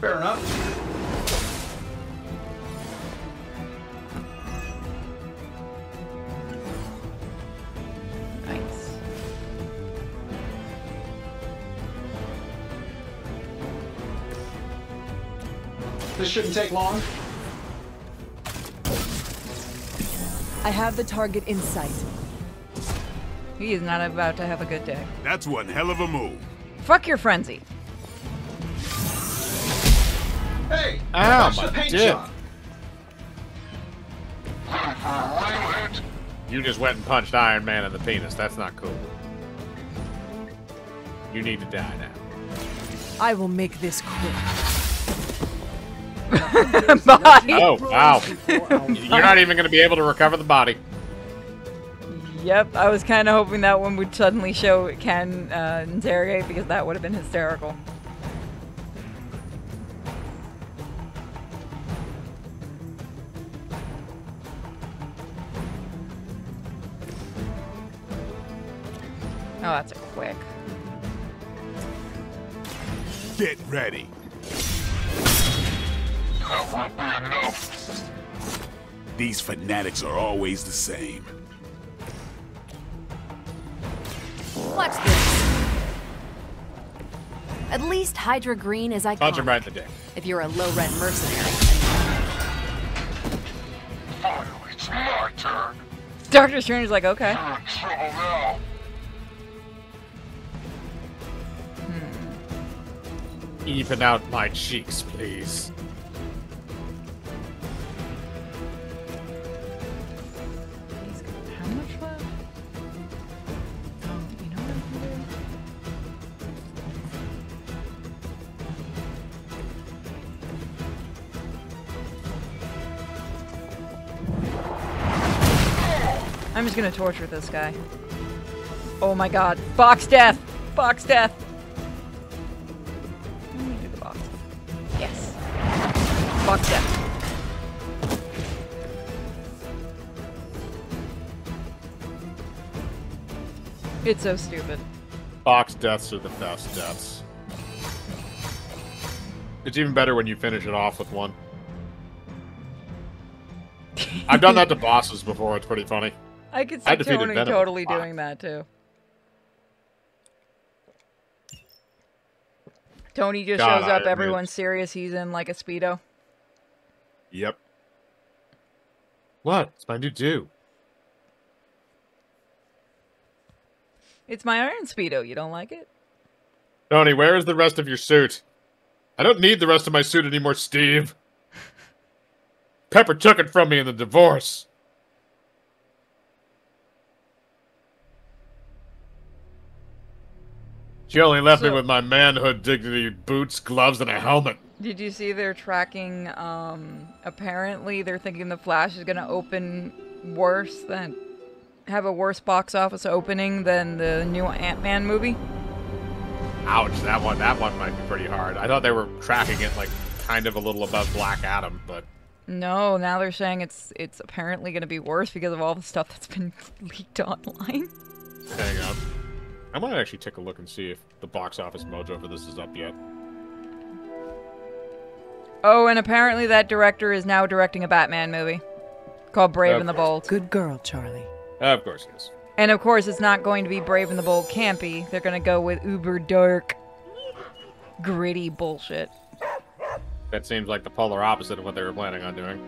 Fair enough. Nice. This shouldn't take long. I have the target in sight. He is not about to have a good day. That's one hell of a move. Fuck your frenzy. Hey! Ow, my paint job. You just went and punched Iron Man in the penis. That's not cool. You need to die now. I will make this quick. Bye! Oh, wow. You're not even going to be able to recover the body. Yep, I was kind of hoping that one would suddenly show it can interrogate, because that would have been hysterical. Oh, that's a quick. Get ready. These fanatics are always the same. Watch this. At least Hydra Green is iconic. Punch him right in the dick. If you're a low-rent mercenary. Oh, it's my turn. Doctor Strange's like, okay. You're in trouble now. Even out my cheeks, please. How much left? You know what I'm just gonna torture this guy. Oh my god. Box death! Box death! Box death. It's so stupid. Box deaths are the best deaths. It's even better when you finish it off with one. I've done that to bosses before. It's pretty funny. I could see Tony totally doing that too. Tony just shows up. Everyone's serious. He's in like a Speedo. Yep. What? It's my new do. It's my iron Speedo. You don't like it? Tony, where is the rest of your suit? I don't need the rest of my suit anymore, Steve. Pepper took it from me in the divorce. She only left me with my manhood, dignity, boots, gloves, and a helmet. Did you see they're tracking, apparently they're thinking the Flash is going to open worse than, have a worse box office opening than the new Ant-Man movie? Ouch, that one might be pretty hard. I thought they were tracking it, like, kind of a little above Black Adam, but... No, now they're saying it's apparently going to be worse because of all the stuff that's been leaked online. Hang on. I might actually take a look and see if the box office mojo for this is up yet. Oh, and apparently that director is now directing a Batman movie called Brave and the Bold. Good girl, Charlie. Of course it is. And of course it's not going to be Brave and the Bold campy. They're going to go with uber dark, gritty bullshit. That seems like the polar opposite of what they were planning on doing.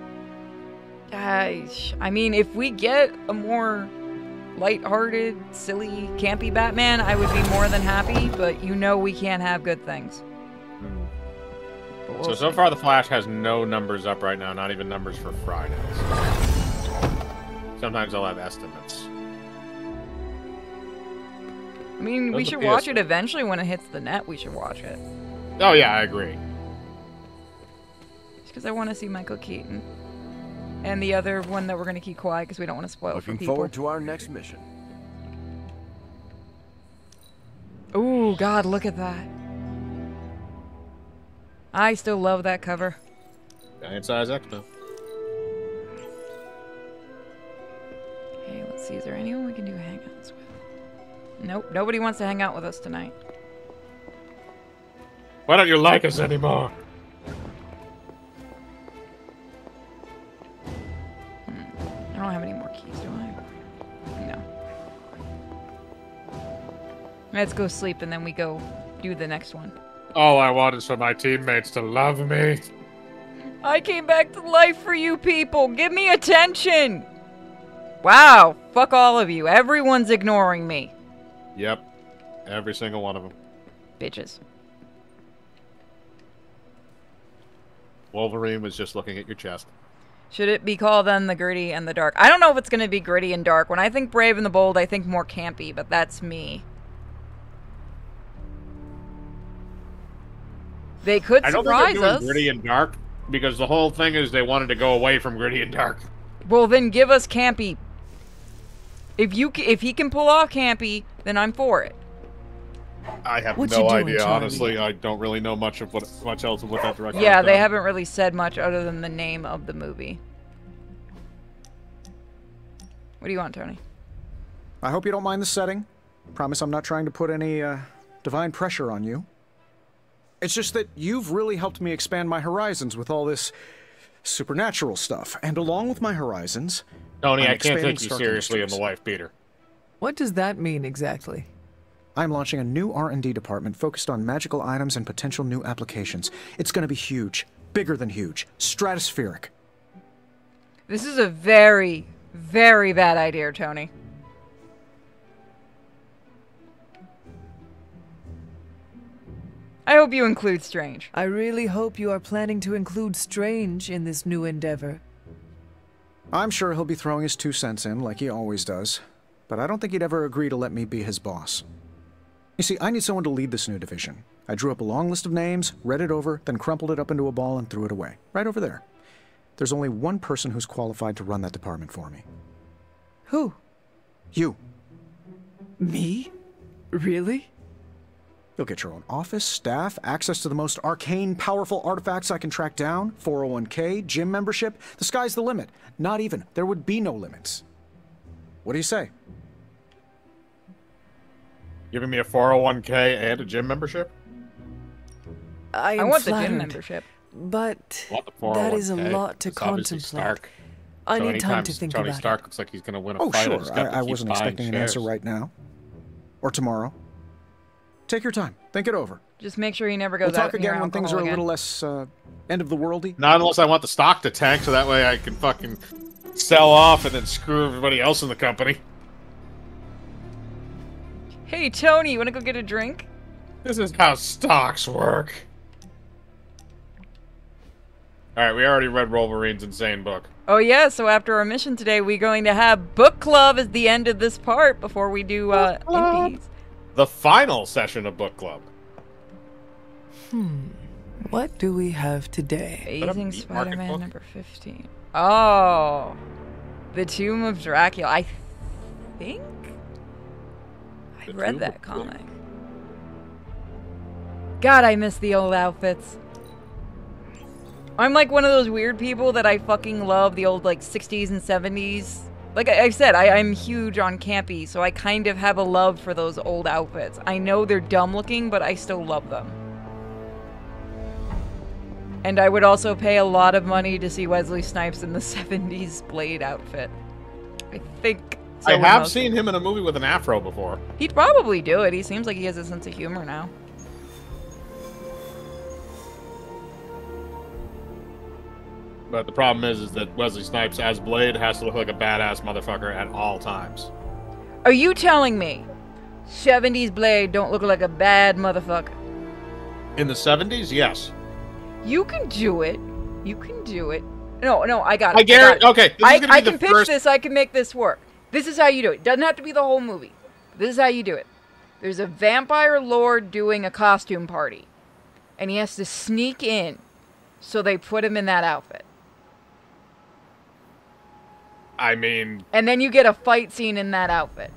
I mean, if we get a more lighthearted, silly, campy Batman, I would be more than happy, but you know we can't have good things. So far, the Flash has no numbers up right now, not even numbers for Fridays. Sometimes I'll have estimates. I mean, we should watch it eventually when it hits the net, we should watch it. Oh, yeah, I agree. Just because I want to see Michael Keaton. And the other one that we're going to keep quiet because we don't want to spoil it for people. Looking forward to our next mission. Ooh, God, look at that. I still love that cover. Giant size Expo. Okay, let's see. Is there anyone we can do hangouts with? Nope. Nobody wants to hang out with us tonight. Why don't you like us anymore? I don't have any more keys, do I? No. Let's go sleep and then we go do the next one. All I want is for my teammates to love me. I came back to life for you people. Give me attention. Wow. Fuck all of you. Everyone's ignoring me. Yep. Every single one of them. Bitches. Wolverine was just looking at your chest. Should it be called then the gritty and the dark? I don't know if it's going to be gritty and dark. When I think Brave and the Bold, I think more campy, but that's me. They could surprise us. I don't think they're doing gritty and dark. because the whole thing is they wanted to go away from gritty and dark. Well, then give us campy. If he can pull off campy, then I'm for it. I have no idea, honestly. I don't really know much of much else of what that director. Yeah, they haven't really said much other than the name of the movie. What do you want, Tony? I hope you don't mind the setting. Promise I'm not trying to put any divine pressure on you. It's just that you've really helped me expand my horizons with all this supernatural stuff, and along with my horizons, Tony, I can't take you seriously in the wife beater. What does that mean exactly? I'm launching a new R&D department focused on magical items and potential new applications. It's going to be huge, bigger than huge, stratospheric. This is a very, very bad idea, Tony. I hope you include Strange. I really hope you are planning to include Strange in this new endeavor. I'm sure he'll be throwing his 2 cents in like he always does, but I don't think he'd ever agree to let me be his boss. You see, I need someone to lead this new division. I drew up a long list of names, read it over, then crumpled it up into a ball and threw it away. Right over there. There's only one person who's qualified to run that department for me. Who? You. Me? Really? You'll get your own office, staff, access to the most arcane, powerful artifacts I can track down, 401k, gym membership. The sky's the limit. Not even. There would be no limits. What do you say? Giving me a 401k and a gym membership? I want flattered, the gym membership. But that is a lot to contemplate. Stark. I need time to think about it. Tony Stark looks like he's going to win a fight. Oh, sure. I wasn't expecting an answer right now. Or tomorrow. Take your time. Think it over. Just make sure you never go. We'll talk again when things are a little less end of the worldy. Not unless I want the stock to tank, so that way I can fucking sell off and then screw everybody else in the company. Hey Tony, you want to go get a drink? This is how stocks work. All right, we already read Wolverine's insane book. Oh yeah, so after our mission today, we're going to have book club as the end of this part before we do indies. The final session of book club. What do we have today? Amazing Spider-Man number 15. Oh, the Tomb of Dracula. I think I read that comic. God, I miss the old outfits. I'm like one of those weird people that I fucking love the old like 60s and 70s. Like I've said, I'm huge on campy, so I kind of have a love for those old outfits. I know they're dumb looking, but I still love them. And I would also pay a lot of money to see Wesley Snipes in the 70s Blade outfit. I think so. I have seen him in a movie with an afro before. He'd probably do it. He seems like he has a sense of humor now. But the problem is that Wesley Snipes as Blade has to look like a badass motherfucker at all times. Are you telling me 70s Blade don't look like a bad motherfucker? In the 70s, yes. You can do it. You can do it. No, I got it. I guarantee. Okay. I can pitch this. I can make this work. This is how you do it. Doesn't have to be the whole movie. This is how you do it. There's a vampire lord doing a costume party, and he has to sneak in, so they put him in that outfit. I mean... And then you get a fight scene in that outfit.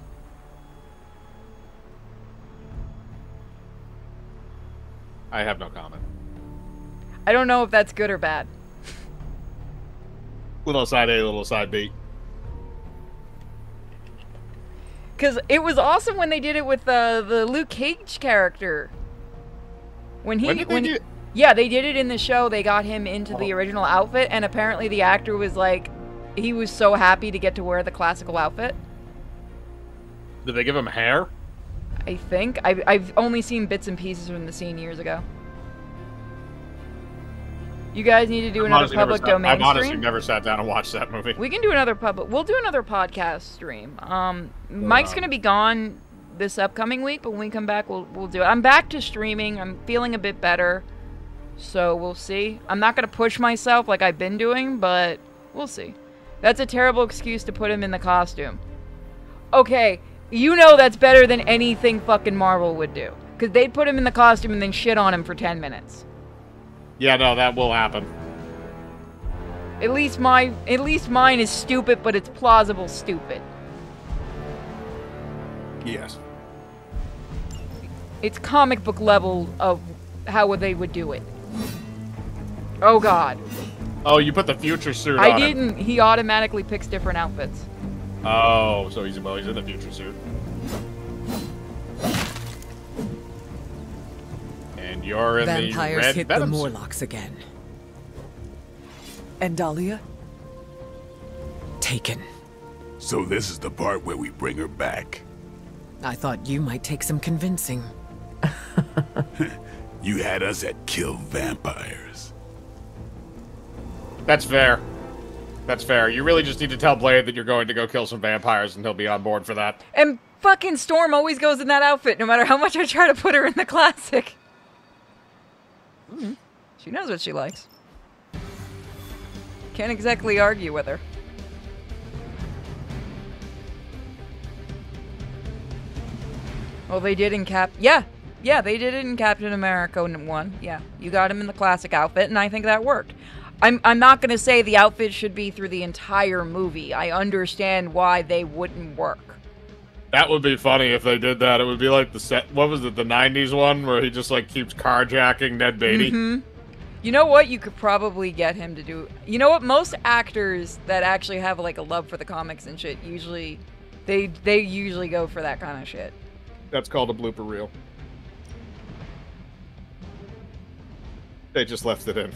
I have no comment. I don't know if that's good or bad. Little side A, little side B. Because it was awesome when they did it with the Luke Cage character. Yeah, they did it in the show. They got him into the original outfit, and apparently the actor was like... He was so happy to get to wear the classical outfit. Did they give him hair? I think. I've only seen bits and pieces from the scene years ago. You guys need to do another public domain stream. I've honestly never sat down and watched that movie. We can do another public. We'll do another podcast stream. Mike's going to be gone this upcoming week, but when we come back, we'll do it. I'm back to streaming. I'm feeling a bit better, so we'll see. I'm not going to push myself like I've been doing, but we'll see. That's a terrible excuse to put him in the costume. Okay, you know that's better than anything fucking Marvel would do, because they'd put him in the costume and then shit on him for 10 minutes. Yeah, no, that will happen. At least mine is stupid, but it's plausible stupid. Yes. It's comic book level of how they would do it. Oh god. Oh, you put the future suit on. I didn't. He automatically picks different outfits. Oh, so he's in the future suit. And you're in Vampires the red venom the Morlocks suit. Again. And Dahlia? Taken. So this is the part where we bring her back. I thought you might take some convincing. You had us at kill vampires. That's fair. That's fair. You really just need to tell Blade that you're going to go kill some vampires and he'll be on board for that. And fucking Storm always goes in that outfit no matter how much I try to put her in the classic. Mm-hmm. She knows what she likes. Can't exactly argue with her. Well, they did in Yeah, they did it in Captain America 1. Yeah, you got him in the classic outfit, and I think that worked. I'm not going to say the outfit should be through the entire movie. I understand why they wouldn't work. That would be funny if they did that. It would be like the what was it, the 90s one, where he just, like, keeps carjacking Ned Beatty? Mm-hmm. You know what? You could probably get him to do... You know what? Most actors that actually have, like, a love for the comics and shit, usually... They usually go for that kind of shit. That's called a blooper reel. They just left it in.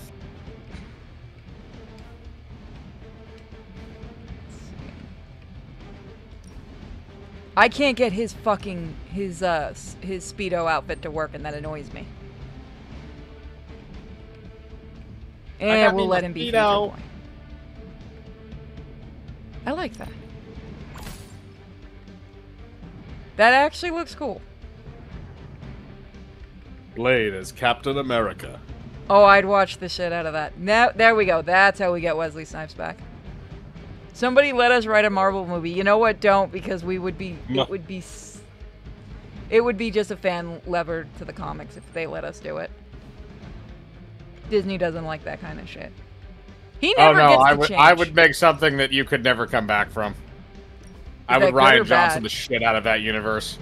I can't get his fucking his Speedo outfit to work, and that annoys me. And we'll let him be Future Boy. I like that. That actually looks cool. Blade as Captain America. Oh, I'd watch the shit out of that. Now, there we go. That's how we get Wesley Snipes back. Somebody let us write a Marvel movie. You know what? Don't, because we would be. It would be just a fan lever to the comics if they let us do it. Disney doesn't like that kind of shit. He never gets the change. I would make something that you could never come back from. I would Rian Johnson the shit out of that universe.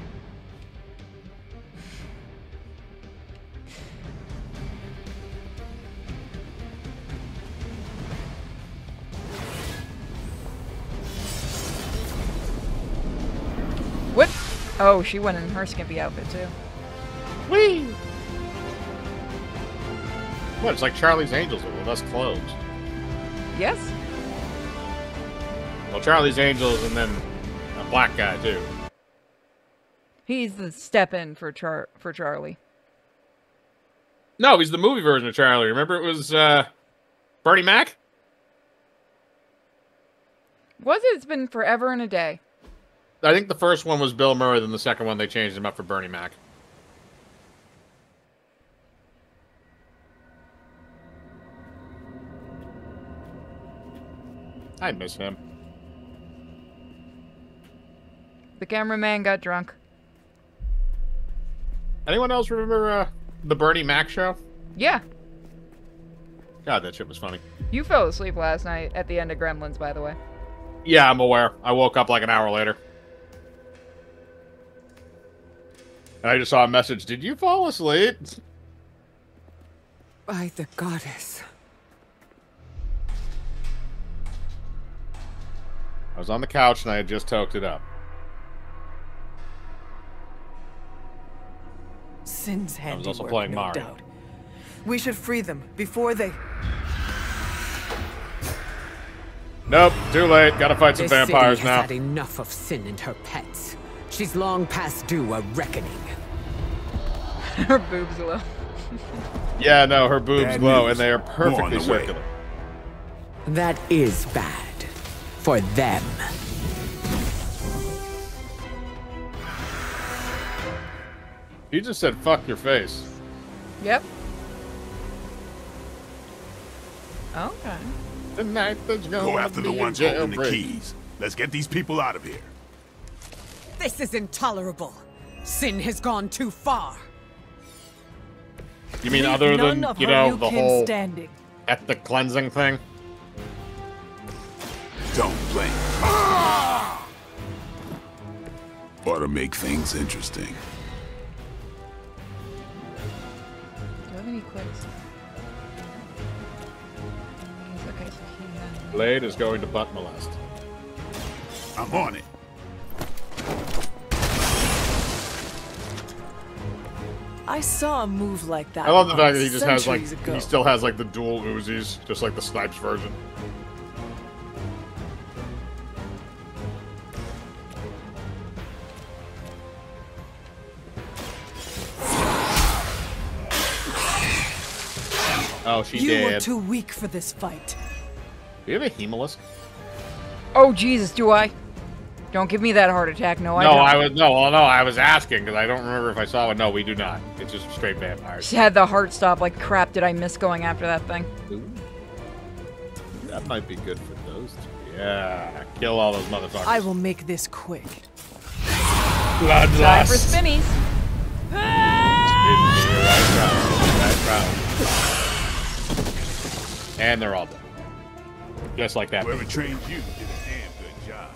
What? Oh, she went in her skimpy outfit too. Whee! What? It's like Charlie's Angels with less clothes. Yes. Well, Charlie's Angels and then a black guy too. He's the step in for Charlie. No, he's the movie version of Charlie. Remember, it was Bernie Mac. Was it? It's been forever and a day. I think the first one was Bill Murray, then the second one they changed him up for Bernie Mac. I miss him. The cameraman got drunk. Anyone else remember the Bernie Mac show? Yeah. God, that shit was funny. You fell asleep last night at the end of Gremlins, by the way. Yeah, I'm aware. I woke up like an hour later. And I just saw a message. Did you fall asleep? By the goddess. I was on the couch and I had just toked it up. Sin's handiwork, I was also playing no Mario. Doubt. We should free them before they... Nope, too late. Gotta fight some vampires now. This city has had enough of Sin and her pets. She's long past due a reckoning. Her boobs low. Yeah, no, her boobs low, and they are perfectly circular. That is bad. For them. He just said, fuck your face. Yep. Okay. The night that's going go after the ones holding the keys. Let's get these people out of here. This is intolerable. Sin has gone too far. You mean other than, you know, the whole ethnic cleansing thing? Don't blink. Ought to make things interesting. Do I have any quests? Blade is going to butt molest. I'm on it. I saw a move like that. I love the fact that he just has like he still has like the dual Uzis, just like the Snipes version. Oh, she did. You were too weak for this fight. Do you have a Hemolisk? Oh Jesus, do I? Don't give me that heart attack. No, I don't. I was asking because I don't remember if I saw one. No, we do not. It's just straight vampires. She had the heart stop. Like crap, did I miss going after that thing? Ooh. That might be good for those two. Yeah, kill all those motherfuckers. I will make this quick. Bloodlust. Time for spinnies. Right round. And they're all done. Just like that. Whoever trained you did a damn good job.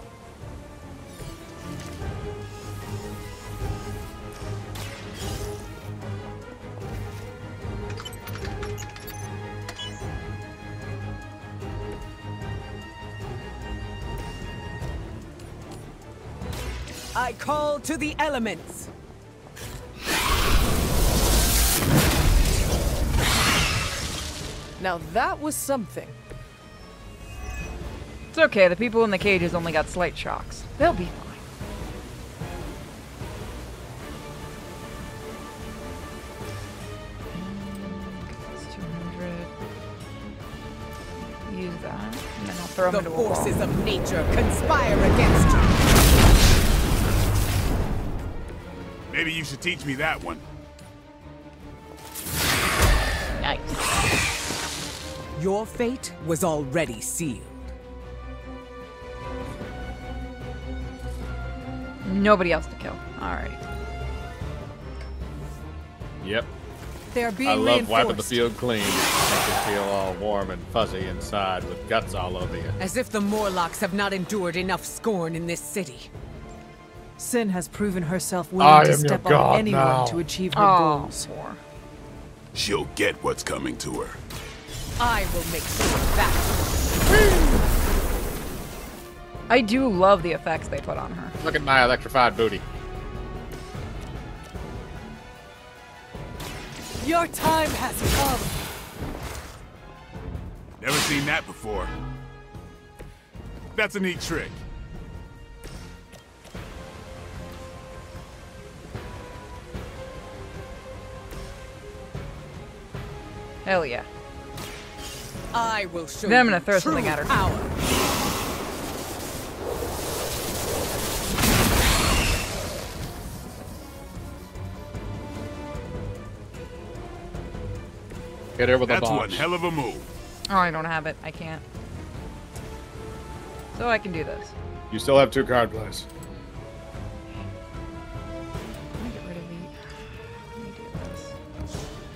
I call to the elements. Now that was something. It's okay, the people in the cages only got slight shocks. They'll be fine. That's 200. Use that, and then I'll throw them into a wall. The forces of nature conspire against you. Maybe you should teach me that one. Nice. Your fate was already sealed. Nobody else to kill. All right. Yep. They're being reinforced. I love wiping the field clean. Makes you feel all warm and fuzzy inside with guts all over you. As if the Morlocks have not endured enough scorn in this city. Sin has proven herself willing to step on anyone to achieve her goals. She'll get what's coming to her. I will make sure of that. I do love the effects they put on her. Look at my electrified booty. Your time has come. Never seen that before. That's a neat trick. Hell yeah. I will show you. Then I'm gonna throw something at her. Get her with a bomb. That's one hell of a move. Oh, I don't have it. I can't. So I can do this. You still have two card plays.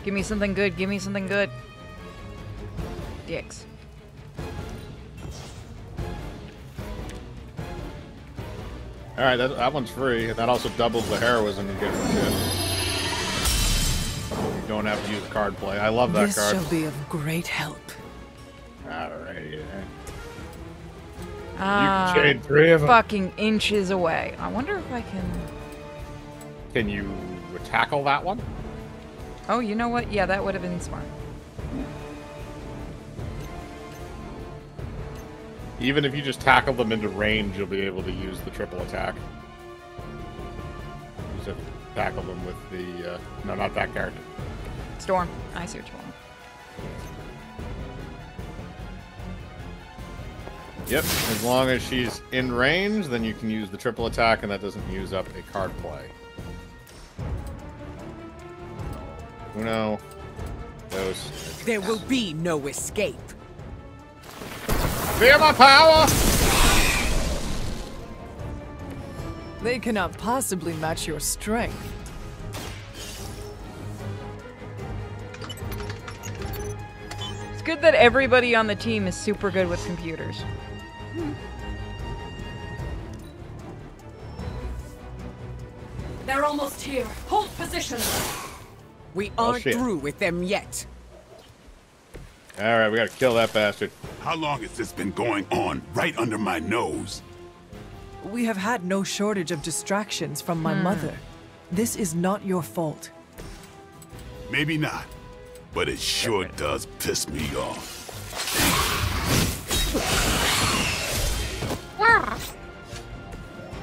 Give me something good, give me something good. Dicks. Alright, that one's free. That also doubles the heroism you get from it. You don't have to use a card play. I love that card. This shall be of great help. Alright. You can chain three of them. Fucking inches away. I wonder if I can... Can you tackle that one? Oh, you know what? Yeah, that would have been smart. Even if you just tackle them into range, you'll be able to use the triple attack. You just have to tackle them with the... no, not that character. Storm. I see what you want. Yep, as long as she's in range, then you can use the triple attack, and that doesn't use up a card play. No. There will be no escape. Fear my power! They cannot possibly match your strength. It's good that everybody on the team is super good with computers. They're almost here. Hold position. We aren't through with them yet. All right, we gotta kill that bastard. How long has this been going on right under my nose? We have had no shortage of distractions from my mother. This is not your fault. Maybe not, but it sure does piss me off.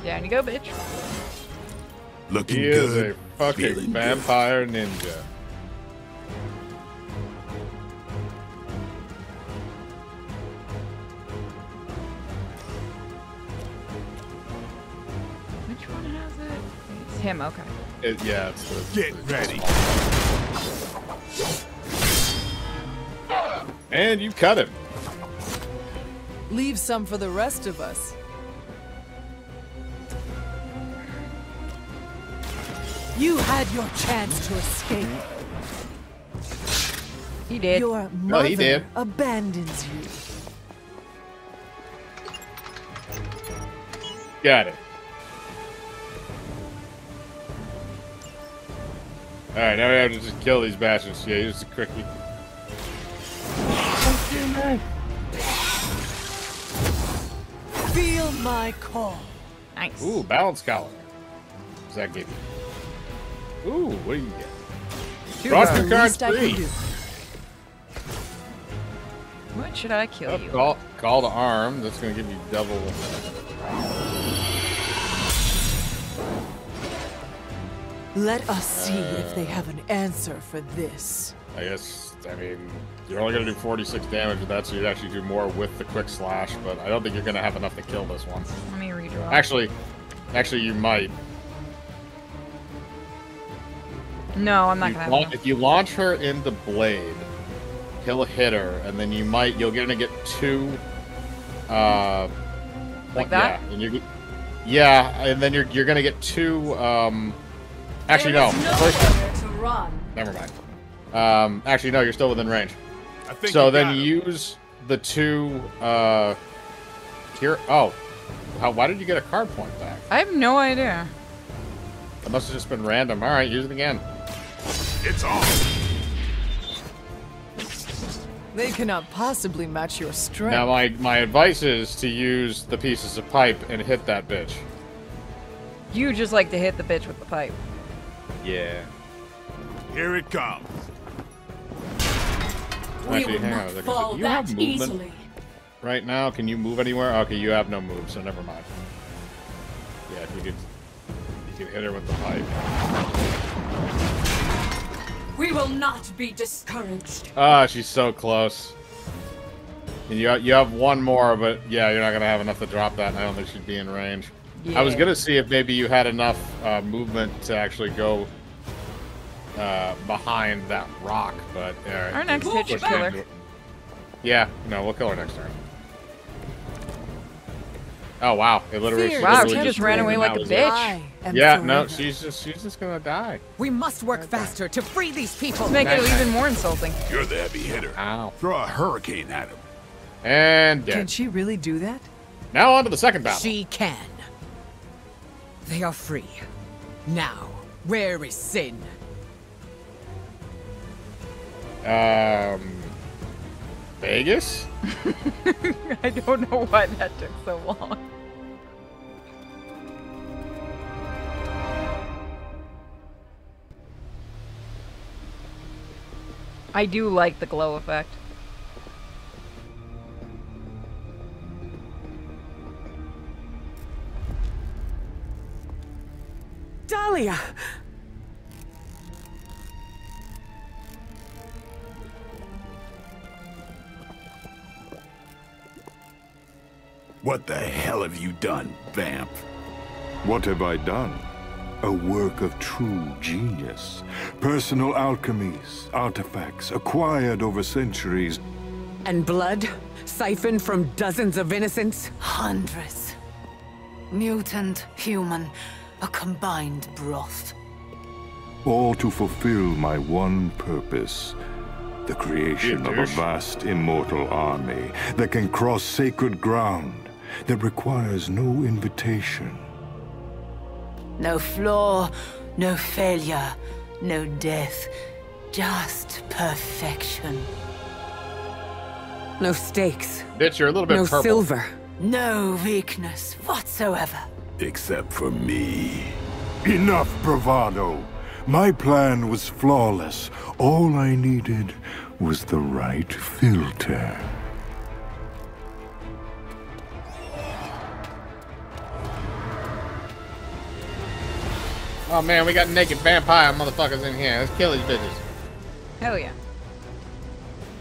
Down you go, bitch. Looking good. He is a fucking vampire ninja. Him, okay. It's get ready. And you cut him. Leave some for the rest of us. You had your chance to escape. He did. Your mother abandons you. Got it. Alright, now we have to just kill these bastards. Yeah, here's the cricket. Feel my call. Nice. Ooh, balance collar. What does that give you? Ooh, what do you get? Roster card 3. What should I kill you? Call to arm. That's going to give you double. Let us see if they have an answer for this. I guess, I mean, you're only going to do 46 damage with that, so you'd actually do more with the quick slash, but I don't think you're going to have enough to kill this one. Let me redraw. Actually, you might. No, I'm not going to have enough. If you launch her into Blade, he'll hit her, and then you might, you're going to get two. Like that? Yeah, and, you're going to get two. Actually, no. First, never mind. Actually, no. You're still within range. I think so. Then use the two. Here. Oh, why did you get a card point back? I have no idea. It must have just been random. All right, use it again. It's on. They cannot possibly match your strength. Now, my advice is to use the pieces of pipe and hit that bitch. You just like to hit the bitch with the pipe. Yeah. Here it comes. Actually, hang on. Do you have movement right now? Can you move anywhere? Okay, you have no move, so never mind. Yeah, if you could hit her with the pipe. We will not be discouraged. Ah, she's so close. And you have one more, but yeah, you're not gonna have enough to drop that, and I don't think she'd be in range. Yeah. I was gonna see if maybe you had enough movement to actually go behind that rock, but our next hit should kill her. Yeah, no, we'll kill her next turn. Oh wow, it literally she just ran away like a bitch. Yeah, no, she's just gonna die. We must work faster to free these people. Make it even more insulting. You're the heavy hitter. Ow. Throw a hurricane at him. And dead. Can she really do that? Now on to the second battle. She can. They are free. Now, where is Sin? Vegas? I don't know why that took so long. I do like the glow effect. Dahlia! What the hell have you done, vamp? What have I done? A work of true genius. Personal alchemies, artifacts acquired over centuries. And blood? Siphoned from dozens of innocents? Hundreds. Mutant, human. A combined broth. All to fulfill my one purpose, the creation of a vast immortal army that can cross sacred ground, that requires no invitation. No flaw, No failure, no death, just perfection. No stakes. Bitch, you're a little bit purple. No silver. No weakness whatsoever. Except for me. Enough bravado. My plan was flawless. All I needed was the right filter. Oh man, we got naked vampire motherfuckers in here. Let's kill these bitches. Hell yeah.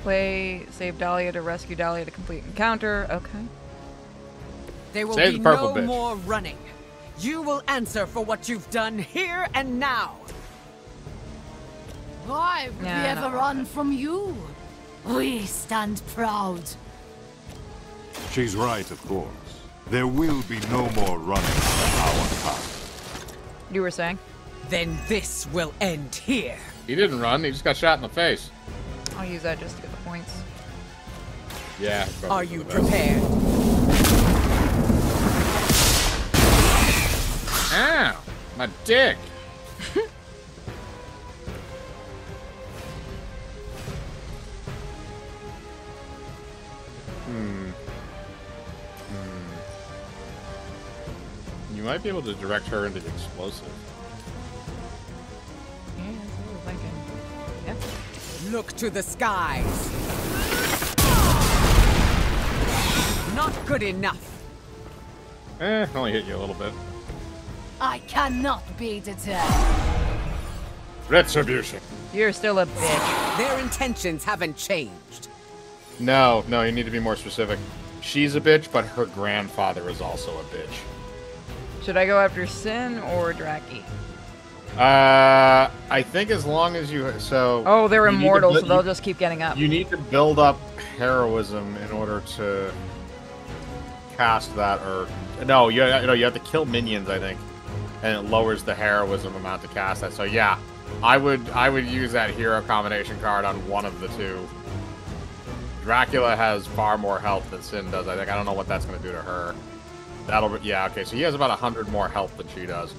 Play, save Dahlia to rescue Dahlia to complete encounter. Okay. There will be no more running. You will answer for what you've done here and now. Why would we ever run from you? We stand proud. She's right, of course. There will be no more running from our path. You were saying? Then this will end here. He didn't run. He just got shot in the face. I'll use that just to get the points. Yeah. Are you prepared? Ow! My dick! You might be able to direct her into the explosive. Yeah, that's a little Wiccan. Yep. Look to the skies. Not good enough. Eh, only hit you a little bit. I cannot be deterred. Retribution. You're still a bitch. Their intentions haven't changed. No, no, you need to be more specific. She's a bitch, but her grandfather is also a bitch. Should I go after Sin or Draki? I think as long as you Oh, they're immortal, so they'll just keep getting up. You need to build up heroism in order to cast that, or no, you have to kill minions, I think, and it lowers the heroism amount to cast that. So yeah, I would use that hero combination card on one of the two. Dracula has far more health than Sin does. I think I don't know what that's going to do to her. That'll be, yeah, okay, so he has about 100 more health than she does.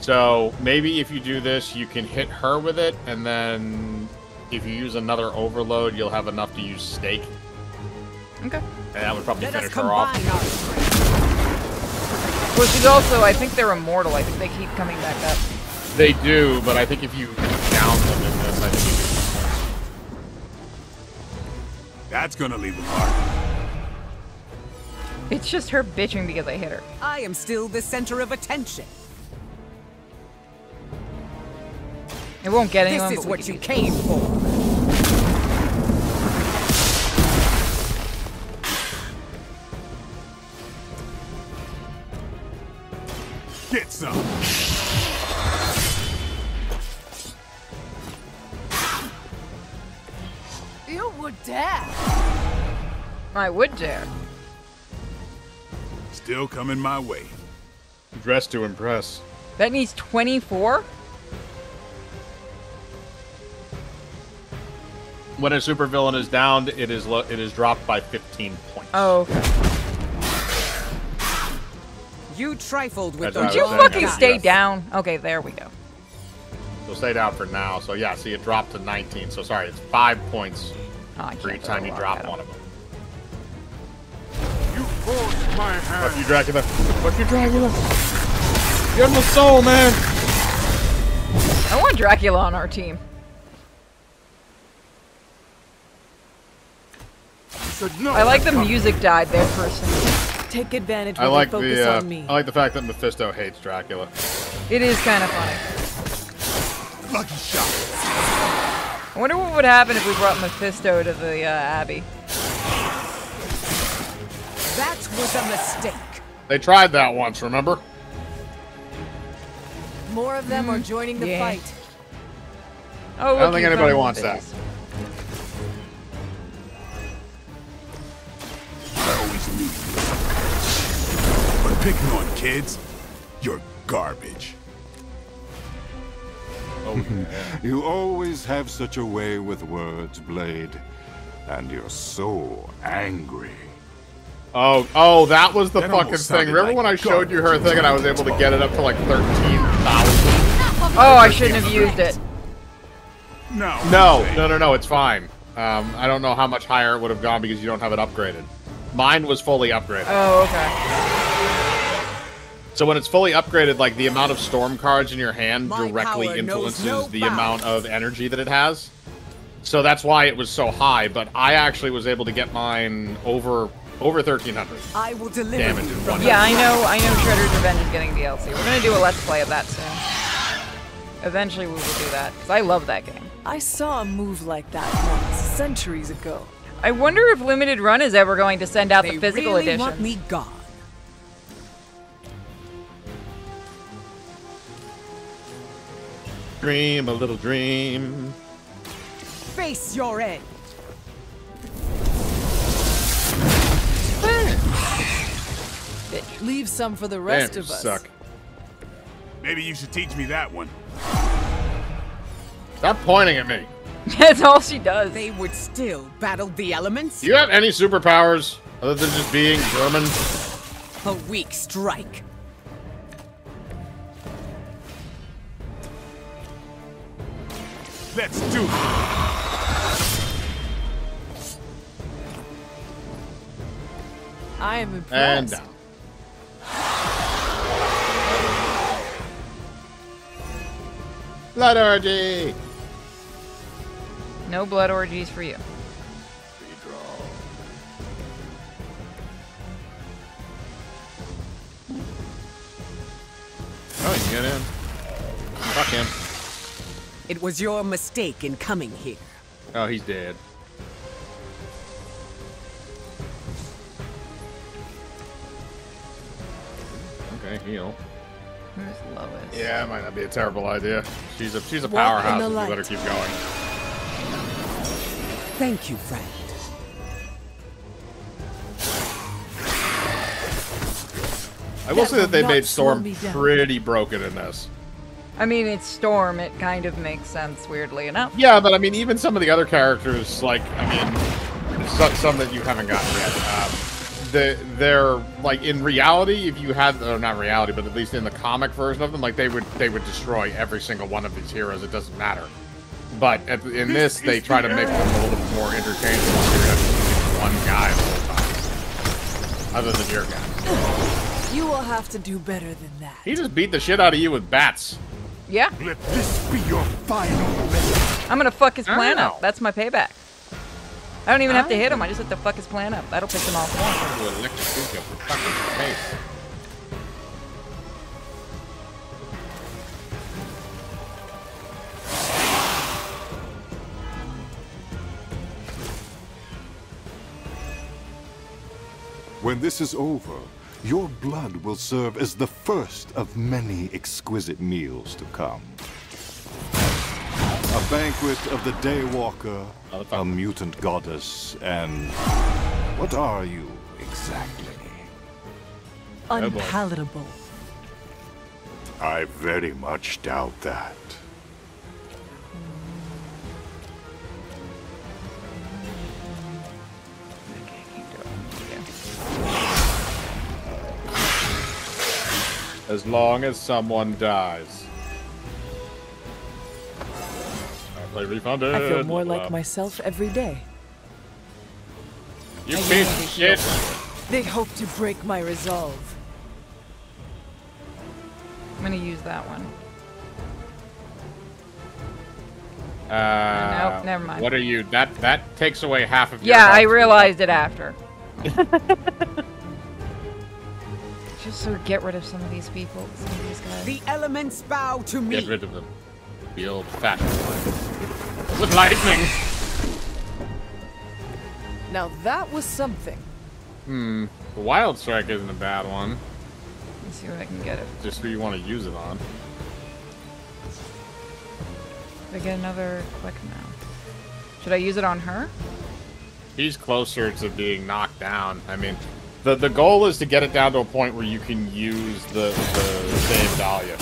So maybe if you do this, you can hit her with it, and then if you use another overload, you'll have enough to use stake. Okay. And that would probably finish her off. Well, she's also, I think they're immortal. I think they keep coming back up. They do, but I think if you down them in this, I think you can. That's gonna leave a mark. It's just her bitching because I hit her. I am still the center of attention. It won't get anyone. This is what you came for. Get some. You would dare. I would dare. Still coming my way. Dress to impress. That needs 24? When a supervillain is downed, it is dropped by 15 points. Oh, okay. You trifled with those. Did you fucking stay down? Okay, there we go. You'll stay down for now. So yeah, see, it dropped to 19. So sorry, it's 5 points for each time you drop one of them. My hand. Fuck you, Dracula. Fuck you, Dracula. You're my soul, man. I want Dracula on our team. I like the music died there for a second. Take advantage when you focus on me. I like the fact that Mephisto hates Dracula. It is kind of funny. Lucky shot. I wonder what would happen if we brought Mephisto to the Abbey. That was a mistake. They tried that once, remember? More of them are joining the fight. Oh, I don't think anybody wants that. I always knew you. But picking on kids, you're garbage. Oh, yeah. You always have such a way with words, Blade. And you're so angry. Oh, that was the fucking thing. Remember when I showed you her thing and I was able to get it up to like 13,000? Oh, I shouldn't have used it. No, it's fine. I don't know how much higher it would have gone because you don't have it upgraded. Mine was fully upgraded. Oh, okay. So when it's fully upgraded, like, the amount of Storm cards in your hand directly influences the amount of energy that it has. So that's why it was so high, but I actually was able to get mine over 1,300. I will deliver damage in one. Yeah, I know Shredder's Revenge is getting DLC. We're going to do a Let's Play of that soon. Eventually we will do that, because I love that game. I saw a move like that once, centuries ago. I wonder if Limited Run is ever going to send out the physical edition. They really want me gone. Dream a little dream. Face your end. Leave some for the rest of us. Suck. Maybe you should teach me that one. Stop pointing at me. That's all she does. They would still battle the elements. Do you have any superpowers other than just being German? A weak strike. Let's do it. I am impressed. And down. Blood orgy! No blood orgies for you. Oh, you can get in. Fuck him. It was your mistake in coming here. Oh, he's dead. Heal. Yeah, it might not be a terrible idea. She's a powerhouse. You better keep going. Thank you, friend. I will say that they made Storm pretty broken in this. I mean, it's Storm. It kind of makes sense, weirdly enough. Yeah, but I mean, even some of the other characters, like, I mean, some that you haven't gotten yet. They're like, in reality, if you had, or not reality, but at least in the comic version of them, like, they would destroy every single one of these heroes. It doesn't matter. But in this, they try to make them a little bit more interchangeable. So you're just one guy the whole time, other than your guy. You will have to do better than that. He just beat the shit out of you with bats. Yeah. Let this be your final lesson. I'm gonna fuck his plan up. That's my payback. I don't even have to hit him. I just have to fuck his plan up. That'll piss him off. When this is over, your blood will serve as the first of many exquisite meals to come. A banquet of the Daywalker, a mutant goddess, and... what are you, exactly? Unpalatable. I very much doubt that. As long as someone dies. Refunded. I feel more like myself every day. You piece of shit! They hope to break my resolve. I'm gonna use that one. Nope, never mind. What are you? That takes away half of your. Yeah, I realized it after. Just so get rid of some of these people. Some of these guys. The elements bow to me. Get rid of them. The old fat boy. With lightning! Now that was something. The Wild Strike isn't a bad one. Let's see what I can get it. Just who you want to use it on. If I get another click now. Should I use it on her? He's closer to being knocked down. I mean, the goal is to get it down to a point where you can use the same Dahlia.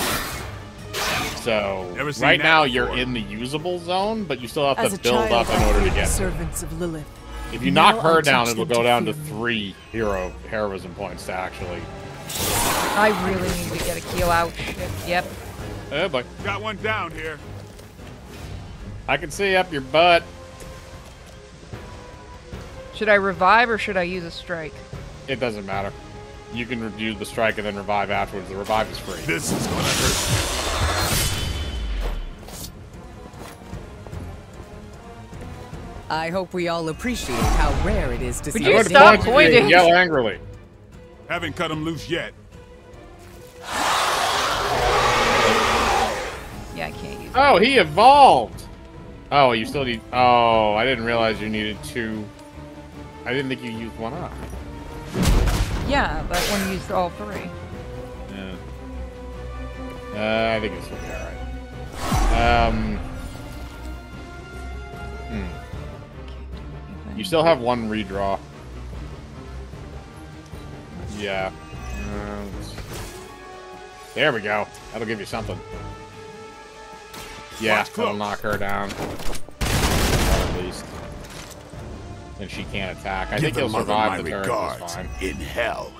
So right now you're in the usable zone, but you still have to build up in order to get servants of Lilith. If you knock her down, it'll go down to 3 heroism points to actually. I really need to get a keel out. Yep. Oh boy. Got one down here. I can see up your butt. Should I revive or should I use a strike? It doesn't matter. You can review the strike and then revive afterwards. The revive is free. This is gonna hurt. I hope we all appreciate how rare it is to see. Would you stop pointing? Yell angrily. Haven't cut him loose yet. Yeah, I can't use. Oh, he evolved. Oh, you still need. Oh, I didn't realize you needed 2. I didn't think you used one up. Yeah, but one used all 3. Yeah. I think it's looking all right. You still have 1 redraw. Yeah. There we go. That'll give you something. Yeah, that'll knock her down. At least. And she can't attack. I think he'll survive the turn. It's fine. In hell.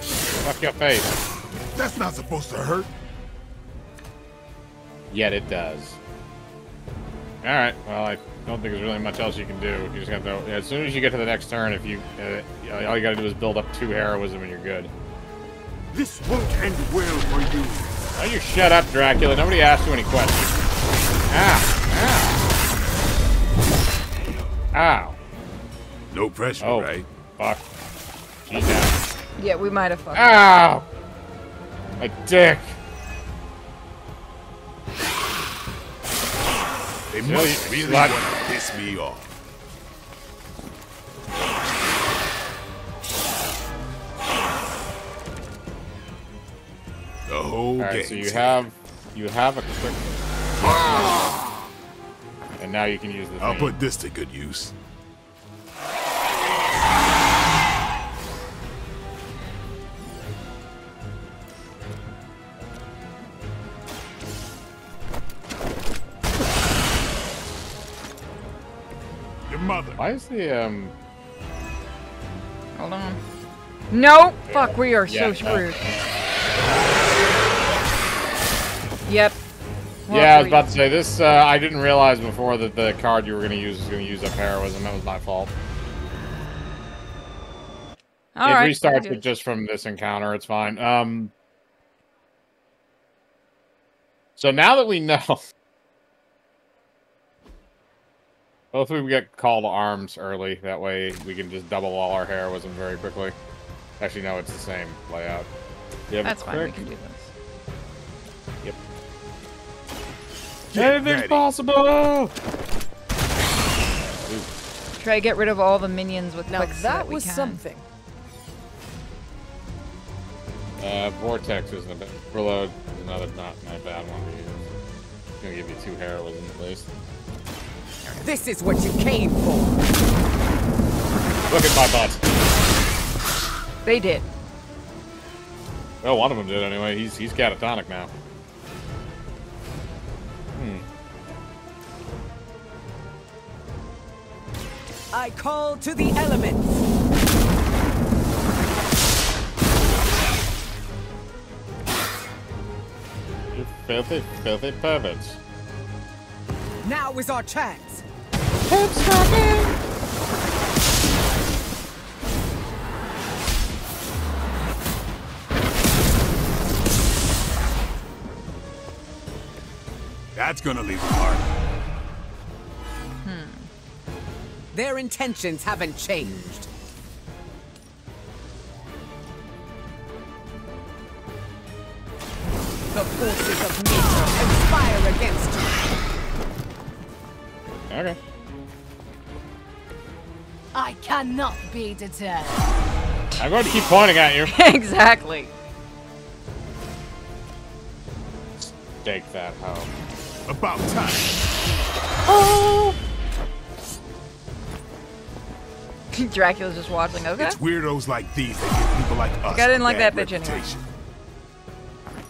Fuck your face. That's not supposed to hurt. Yet it does. All right. Well, I don't think there's really much else you can do. You just have to. As soon as you get to the next turn, if you, all you got to do is build up 2 heroism, and you're good. This won't end well for you. Oh, you shut up, Dracula. Nobody asked you any questions. Ow! Ow! Ow! No pressure, oh, right? Fuck. She's down. Yeah, we might have fucked. Ow! My dick. They must really want to piss me off. The whole game. So you have a quick, and now you can use the. I'll put this to good use. Mother. Why is the Hold on. No! Fuck, we are so screwed. Yep. Well, yeah, I was about to say, this, I didn't realize before that the card you were going to use was going to use up heroism. That was my fault. All right. It restarts it just from this encounter. It's fine. So now that we know... Hopefully we get call to arms early. That way we can just double all our heroism very quickly. Actually, no, it's the same layout. Yep. That's fine. We can do this. Yep. Anything's possible! Ooh. Try to get rid of all the minions with now. That was something. Vortex isn't a bad. Overload is another not a bad one to use. It's gonna give you 2 heroism at least. This is what you came for. Look at my butt. They did. Well, one of them did anyway. He's catatonic now. I call to the elements. You filthy, filthy perverts. Now is our chance. That's gonna leave a mark. Their intentions haven't changed. The forces of nature conspire against you. Okay. I cannot be deterred. I'm going to keep pointing at you. Exactly. Take that home. About time. Oh! Dracula's just watching. Okay. It's weirdos like these that give people like us. I didn't like that bitch anyway.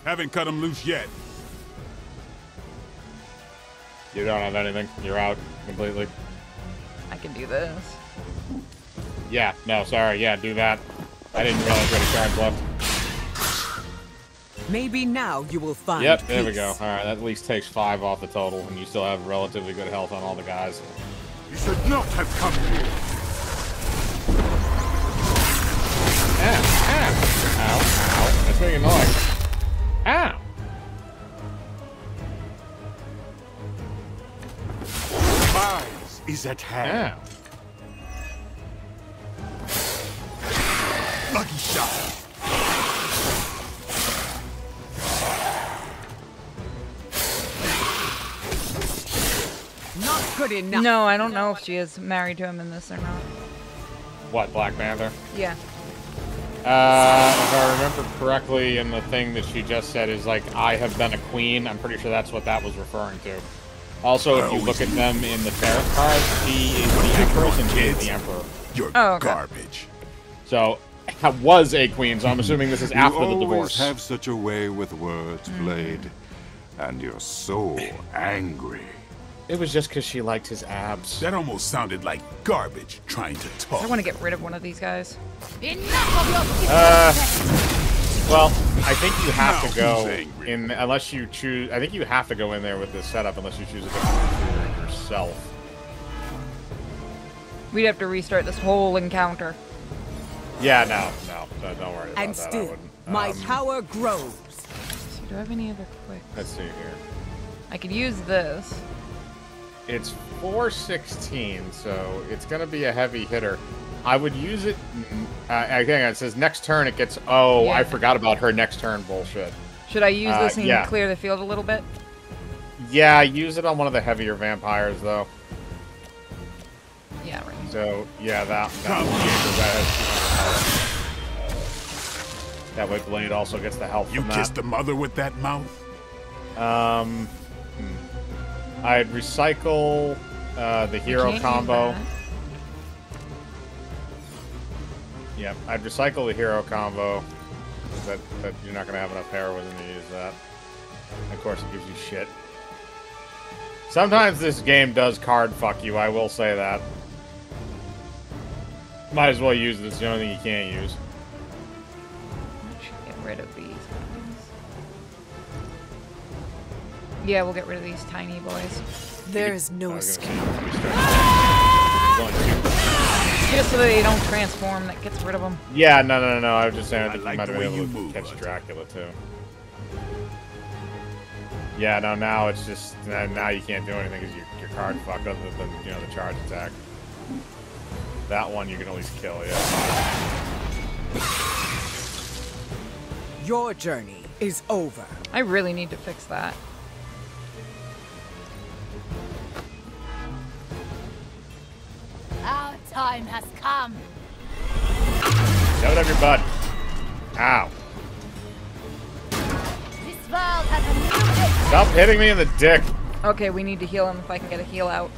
Haven't cut him loose yet. You don't have anything. You're out completely. I can do this. Yeah, no, sorry. Yeah, do that. I didn't realize we had a card left. Maybe now you will find Yep, there peace. We go. All right, that at least takes 5 off the total, and you still have relatively good health on all the guys. You should not have come here. Ow, ow. That's making noise. Ow. Spies is at hand. Ow. Lucky shot. Not good enough. No, I don't know if she is married to him in this or not. What, Black Panther? Yeah. If I remember correctly, in the thing that she just said is like, I have been a queen. I'm pretty sure that's what that was referring to. Also, if you look at them in the tarot cards, she is the Empress and she is the Emperor. You're garbage. So... I was a queen, so I'm assuming this is after the divorce. You always have such a way with words, Blade, and you're so angry. It was just because she liked his abs. That almost sounded like garbage trying to talk. I want to get rid of one of these guys. Enough of your well, I think you have to go in unless you choose. I think you have to go in there with this setup unless you choose a different for yourself. We'd have to restart this whole encounter. Yeah, no, don't worry about that. And still, my power grows. So do I have any other clicks? Let's see here. I could use this. It's 416, so it's going to be a heavy hitter. I would use it, I think it says next turn it gets, yeah. I forgot about her next turn bullshit. Should I use this and clear the field a little bit? Yeah, use it on one of the heavier vampires, though. Yeah, right. So, yeah, that way Blade also gets the help. You kissed the mother with that mouth? I'd recycle the hero combo. Yeah, I'd recycle the hero combo. That you're not going to have enough heroism to use that. Of course, it gives you shit. Sometimes this game does card fuck you, I will say that. Might as well use this. The only thing you can't use. I should get rid of these ones. Yeah, we'll get rid of these tiny boys. There is no escape. Just so they don't transform, that gets rid of them. Yeah, no. I was just saying that you might be able to catch Dracula too. Yeah, no. Now it's just now you can't do anything because your card fucked other than the charge attack. That one you can always kill, yeah. Your journey is over. I really need to fix that. Our time has come. Shove it up your butt. Ow. This world has a Stop hitting me in the dick. Okay, we need to heal him if I can get a heal out.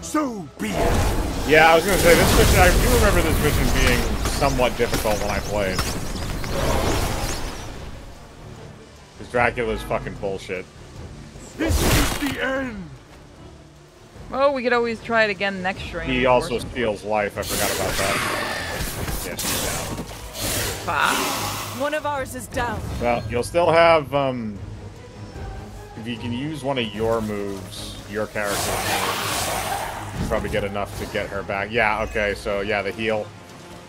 So be it. Yeah, I was gonna say this mission. I do remember this mission being somewhat difficult when I played. Because Dracula's fucking bullshit. This is the end. Well, we could always try it again next stream. He also steals life. I forgot about that. Yes, he's down. Fuck. One of ours is down. Well, you'll still have if you can use one of your moves, your character's moves. Probably get enough to get her back. Yeah, okay, so yeah, the heal.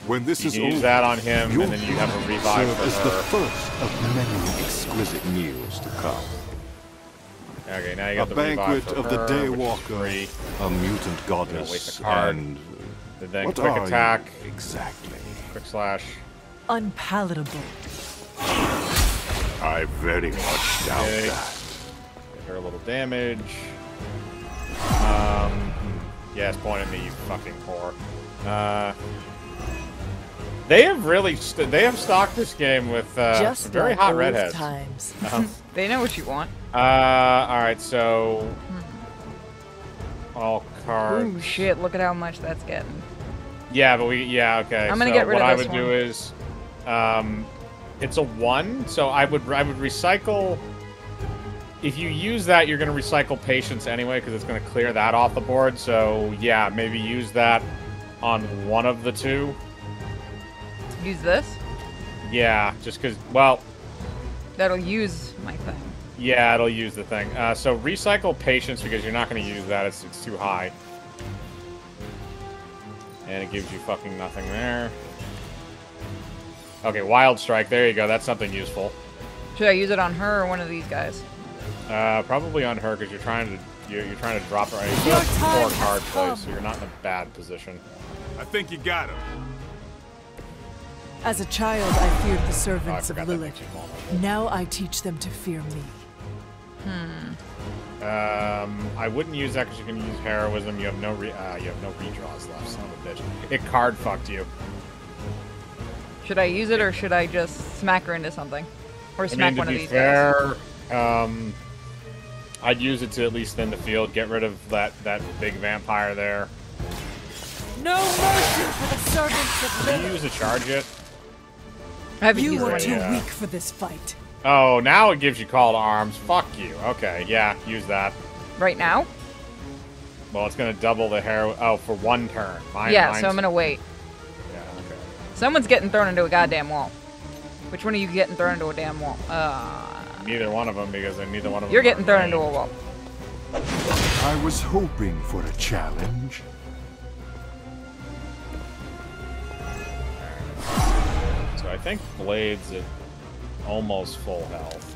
When this is over, use that on him, and then you have a revive for her. This is the first of many exquisite meals to come. Okay, now you got the revive for her, which is free. A banquet of the Daywalker, a mutant goddess, and then quick attack. Exactly. Quick slash. Unpalatable. I very much doubt that. Get her a little damage. Yeah, it's pointing me, you fucking whore. They have really, they have stocked this game with some very hot redheads. Times. They know what you want. Alright, so... All cards... Ooh, shit, look at how much that's getting. Yeah, but we, okay. I'm gonna get rid of this one. What I would do is, it's a 1, so I would recycle If you use that, you're going to recycle Patience anyway, because it's going to clear that off the board. So, yeah, maybe use that on one of the two. Use this? Yeah, just because, well... That'll use my thing. Yeah, it'll use the thing. So recycle Patience, because you're not going to use that. It's too high. And it gives you fucking nothing there. Okay, Wild Strike. There you go. That's something useful. Should I use it on her or one of these guys? Probably on her, because you're trying to drop her. You're four card play, so you're not in a bad position. I think you got him. As a child, I feared the servants of Lilith. Now I teach them to fear me. I wouldn't use that because you can use heroism. You have no redraws left, son of a bitch. It card fucked you. Should I use it or should I just smack her into something, or smack one of these guys? I'd use it to at least thin the field. Get rid of that big vampire there. No mercy for the servants of Lilith. Did you use a charge yet? You were too weak for this fight. Oh, now it gives you call to arms. Fuck you. Okay, yeah, use that. Right now? Well, it's going to double the hero. Oh, for one turn. Mine's... so I'm going to wait. Yeah, okay. Someone's getting thrown into a goddamn wall. Which one are you getting thrown into a damn wall? Neither one of them, because neither one of them. You're getting thrown into a wall. I was hoping for a challenge. So I think Blade's at almost full health.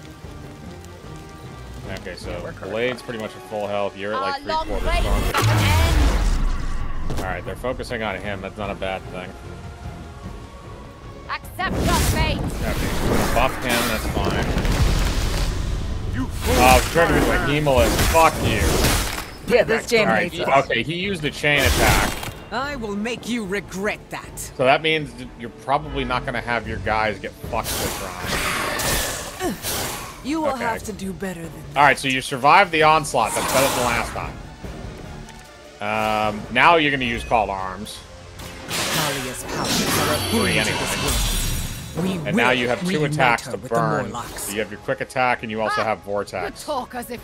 Okay, so Blade's pretty much at full health. You're at like 3/4 stronger. Alright, they're focusing on him. That's not a bad thing. Accept your fate. Okay, buff him. That's fine. Oh, triggered with my Hemolisk. Fuck you. Yeah, this game hates us. Okay, he used the chain attack. I will make you regret that. So that means you're probably not going to have your guys get fucked this round. You will have to do better than that. All right, so you survived the onslaught. That's better than last time. Now you're going to use Call to Arms. Dahlia's powers are and now you have two attacks to burn. So you have your quick attack, and you also have Vortex. Vortex is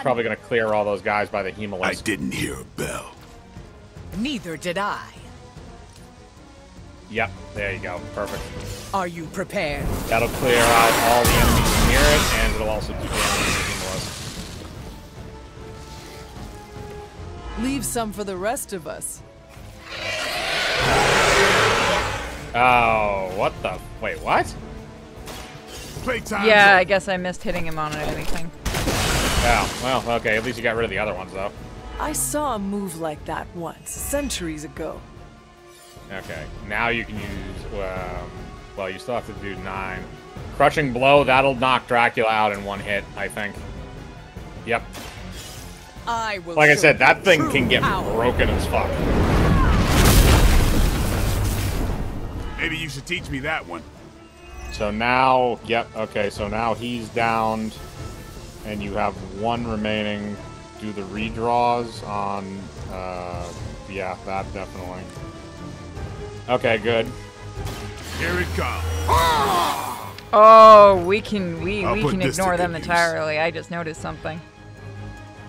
probably going to clear all those guys by the Hemolisk. I didn't hear a bell. Neither did I. Yep, there you go. Perfect. Are you prepared? That'll clear out all the enemies near it, and it'll also do damage to us. Leave some for the rest of us. Oh, what the? Wait, what? Playtime. Yeah, I guess I missed hitting him on it or anything. Oh, well, okay. At least you got rid of the other ones, though. I saw a move like that once, centuries ago. Okay, now you can use, well, you still have to do 9. Crushing Blow, that'll knock Dracula out in one hit, I think. Yep. Like I said, that thing can get broken as fuck. Maybe you should teach me that one. So now, yep, okay, so now he's downed, and you have one remaining... Do the redraws on, yeah, that definitely. Okay, good. Here it comes. Oh, we can ignore them entirely. I just noticed something.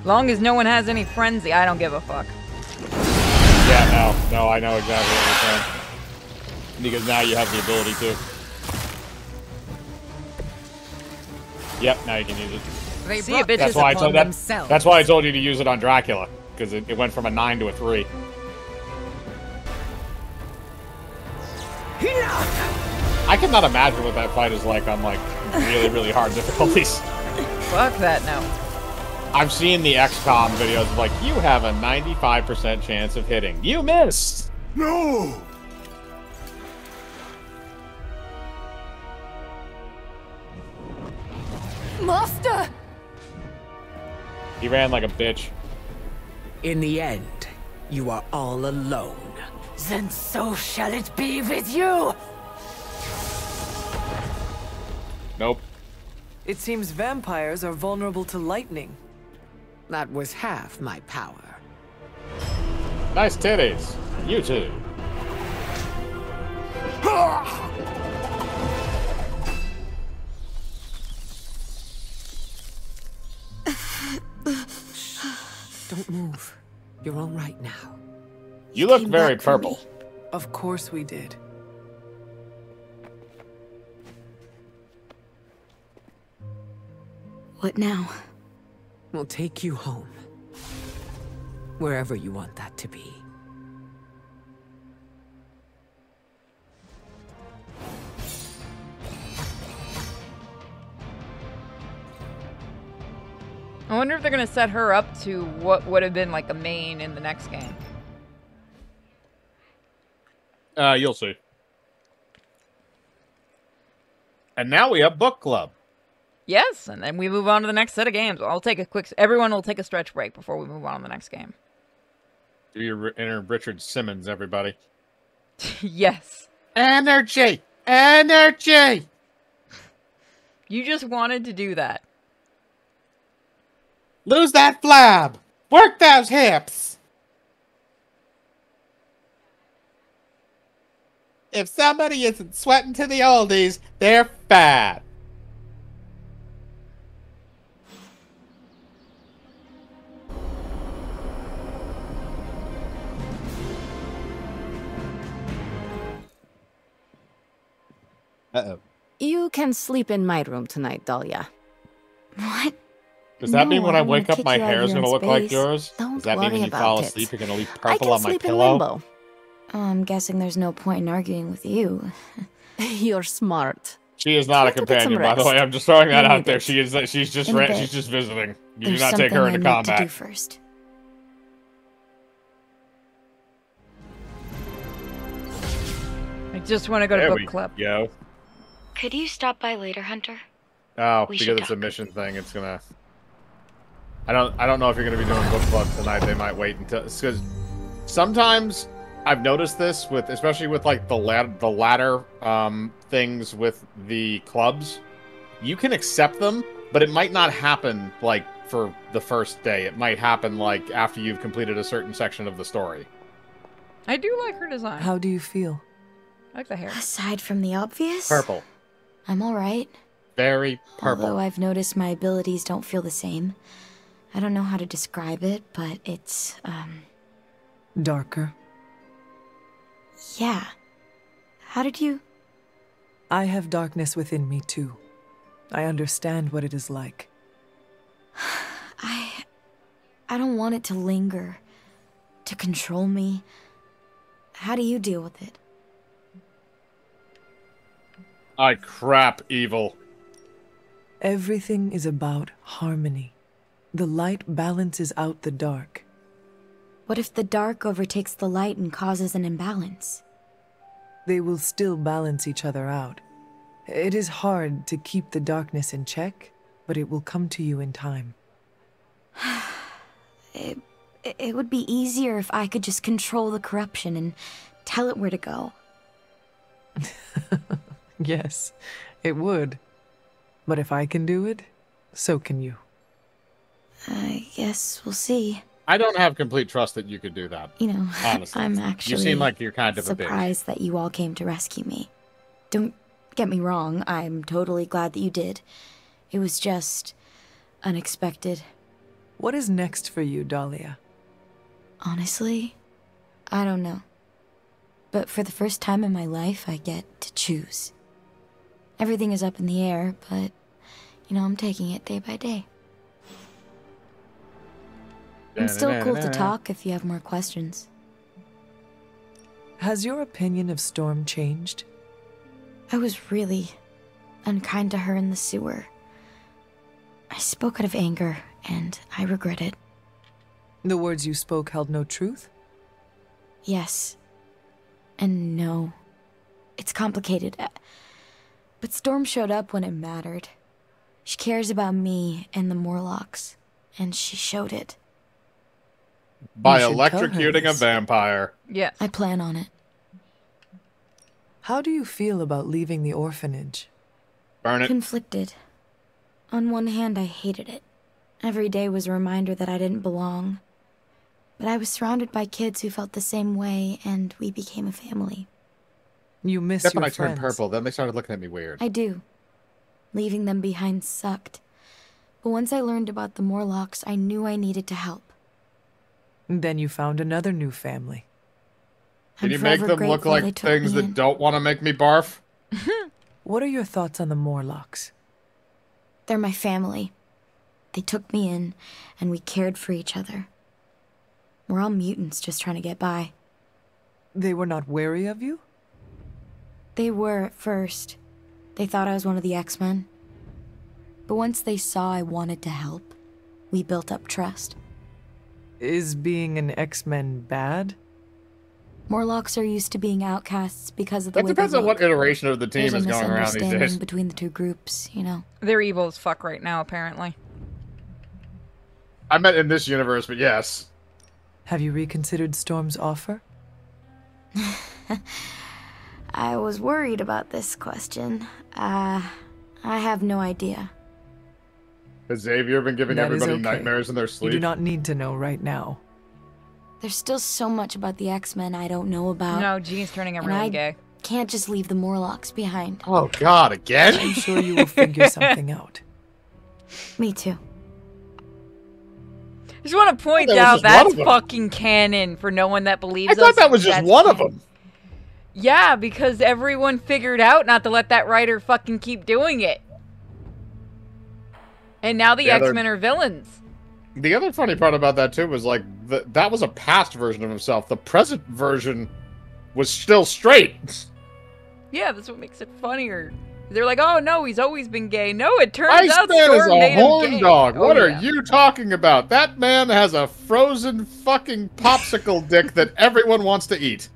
Long as no one has any frenzy, I don't give a fuck. Yeah, no, I know exactly what you're saying. Because now you have the ability to. Yep, now you can use it. They that's why I told you to use it on Dracula, because it went from a 9 to a 3. I cannot imagine what that fight is like on like really, really hard difficulties. Fuck that no. I've seen the XCOM videos of like you have a 95% chance of hitting. You missed. No. Master. He ran like a bitch. In the end, you are all alone. Then so shall it be with you. Nope. It seems vampires are vulnerable to lightning. That was half my power. Nice titties. You too. Don't move. You're all right now. You look very purple. Of course we did. What now? We'll take you home. Wherever you want that to be. I wonder if they're gonna set her up to what would have been like a main in the next game. You'll see. And now we have book club. Yes, and then we move on to the next set of games. I'll take a quick... Everyone will take a stretch break before we move on to the next game. Do your inner Richard Simmons, everybody. Yes. Energy! Energy! You just wanted to do that. Lose that flab! Work those hips! If somebody isn't sweating to the oldies, they're fat. Uh-oh. You can sleep in my room tonight, Dahlia. What? Does that mean when I wake up my hair is going to look like yours? Does that mean when you fall asleep you're going to leave purple on my pillow? I'm guessing there's no point in arguing with you. You're smart. She is not a companion, by the way. I'm just throwing that out there. She's just visiting. You do not take her into combat. To do first. I just want to go to book club. Yo. Could you stop by later, Hunter? Oh, because it's a mission thing. It's gonna. I don't know if you're gonna be doing book club tonight. They might wait until because sometimes. I've noticed this with, especially with like the latter things with the clubs, you can accept them, but it might not happen like for the first day. It might happen like after you've completed a certain section of the story. I do like her design. How do you feel? I like the hair. Aside from the obvious, purple. I'm all right. Very purple. Although I've noticed my abilities don't feel the same. I don't know how to describe it, but it's darker. Yeah. How did you... I have darkness within me, too. I understand what it is like. I don't want it to linger. To control me. How do you deal with it? I crap, evil. Everything is about harmony. The light balances out the dark. What if the dark overtakes the light and causes an imbalance? They will still balance each other out. It is hard to keep the darkness in check, but it will come to you in time. It would be easier if I could just control the corruption and tell it where to go. Yes, it would. But if I can do it, so can you. I guess we'll see. I don't have complete trust that you could do that. You know, honestly. I'm actually surprised that you all came to rescue me. Don't get me wrong, I'm totally glad that you did. It was just unexpected. What is next for you, Dahlia? Honestly, I don't know. But for the first time in my life, I get to choose. Everything is up in the air, but, you know, I'm taking it day by day. It's still cool to talk if you have more questions. Has your opinion of Storm changed? I was really unkind to her in the sewer. I spoke out of anger, and I regret it. The words you spoke held no truth? Yes. And no. It's complicated. But Storm showed up when it mattered. She cares about me and the Morlocks, and she showed it. By electrocuting a vampire. Yeah. I plan on it. How do you feel about leaving the orphanage? Burn it. Conflicted. On one hand, I hated it. Every day was a reminder that I didn't belong. But I was surrounded by kids who felt the same way, and we became a family. You missed your friends. Except when I turned purple, then they started looking at me weird. I do. Leaving them behind sucked. But once I learned about the Morlocks, I knew I needed to help. Then you found another new family. Can you make them look like things that don't want to make me barf? What are your thoughts on the Morlocks? They're my family. They took me in, and we cared for each other. We're all mutants just trying to get by. They were not wary of you? They were at first. They thought I was one of the X-Men. But once they saw I wanted to help, we built up trust. Is being an X-Men bad? Morlocks are used to being outcasts because of the way they look. It depends on what iteration of the team is going around these days. Between the two groups, you know. They're evil as fuck right now, apparently. I meant in this universe, but yes. Have you reconsidered Storm's offer? I was worried about this question. I have no idea. Has Xavier been giving everybody nightmares in their sleep? You do not need to know right now. There's still so much about the X-Men I don't know about. No, Jean's turning everyone gay. Can't just leave the Morlocks behind. Oh God, again? I'm sure you will figure something out. Me too. I just want to point out that's fucking canon for no one that believes us. I thought that was just one of them. Yeah, because everyone figured out not to let that writer fucking keep doing it. And now the X-Men are villains. The other funny part about that, too, was like, that was a past version of himself. The present version was still straight. Yeah, that's what makes it funnier. They're like, oh, no, he's always been gay. No, it turns out Storm made him gay. Iceman is a horn dog. What are you talking about? That man has a frozen fucking popsicle dick that everyone wants to eat.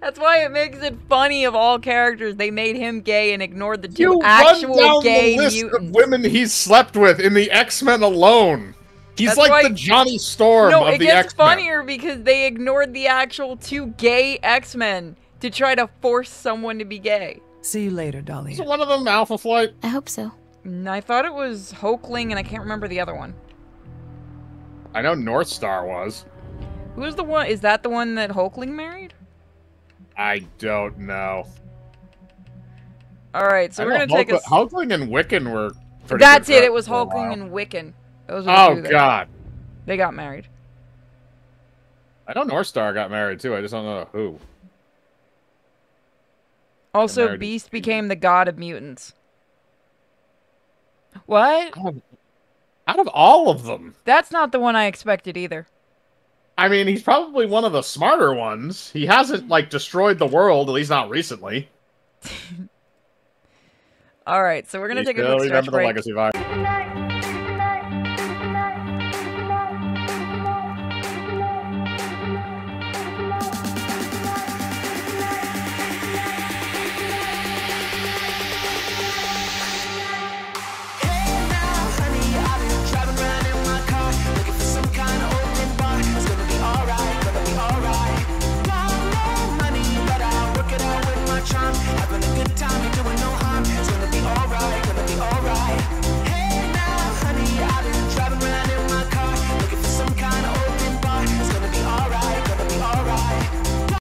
That's why it makes it funny. Of all characters, they made him gay and ignored the two actual gay mutants. You run down the list of women he slept with in the X-Men alone. He's like the Johnny Storm of the X-Men. No, it gets funnier because they ignored the actual two gay X-Men to try to force someone to be gay. See you later, Dahlia. Is one of them Alpha Flight? I hope so. I thought it was Hulkling, and I can't remember the other one. I know North Star was. Who's the one? Is that the one that Hulkling married? I don't know. All right, so we're gonna take a Hulkling and Wiccan were. That's it. It was Hulkling and Wiccan. Those were the two God. They got married. I know North Star got married too. I just don't know who. Also, Beast became the god of mutants. What? Out of all of them. That's not the one I expected either. I mean, he's probably one of the smarter ones. He hasn't, like, destroyed the world, at least not recently. All right, so we're going to take a quick stretch break.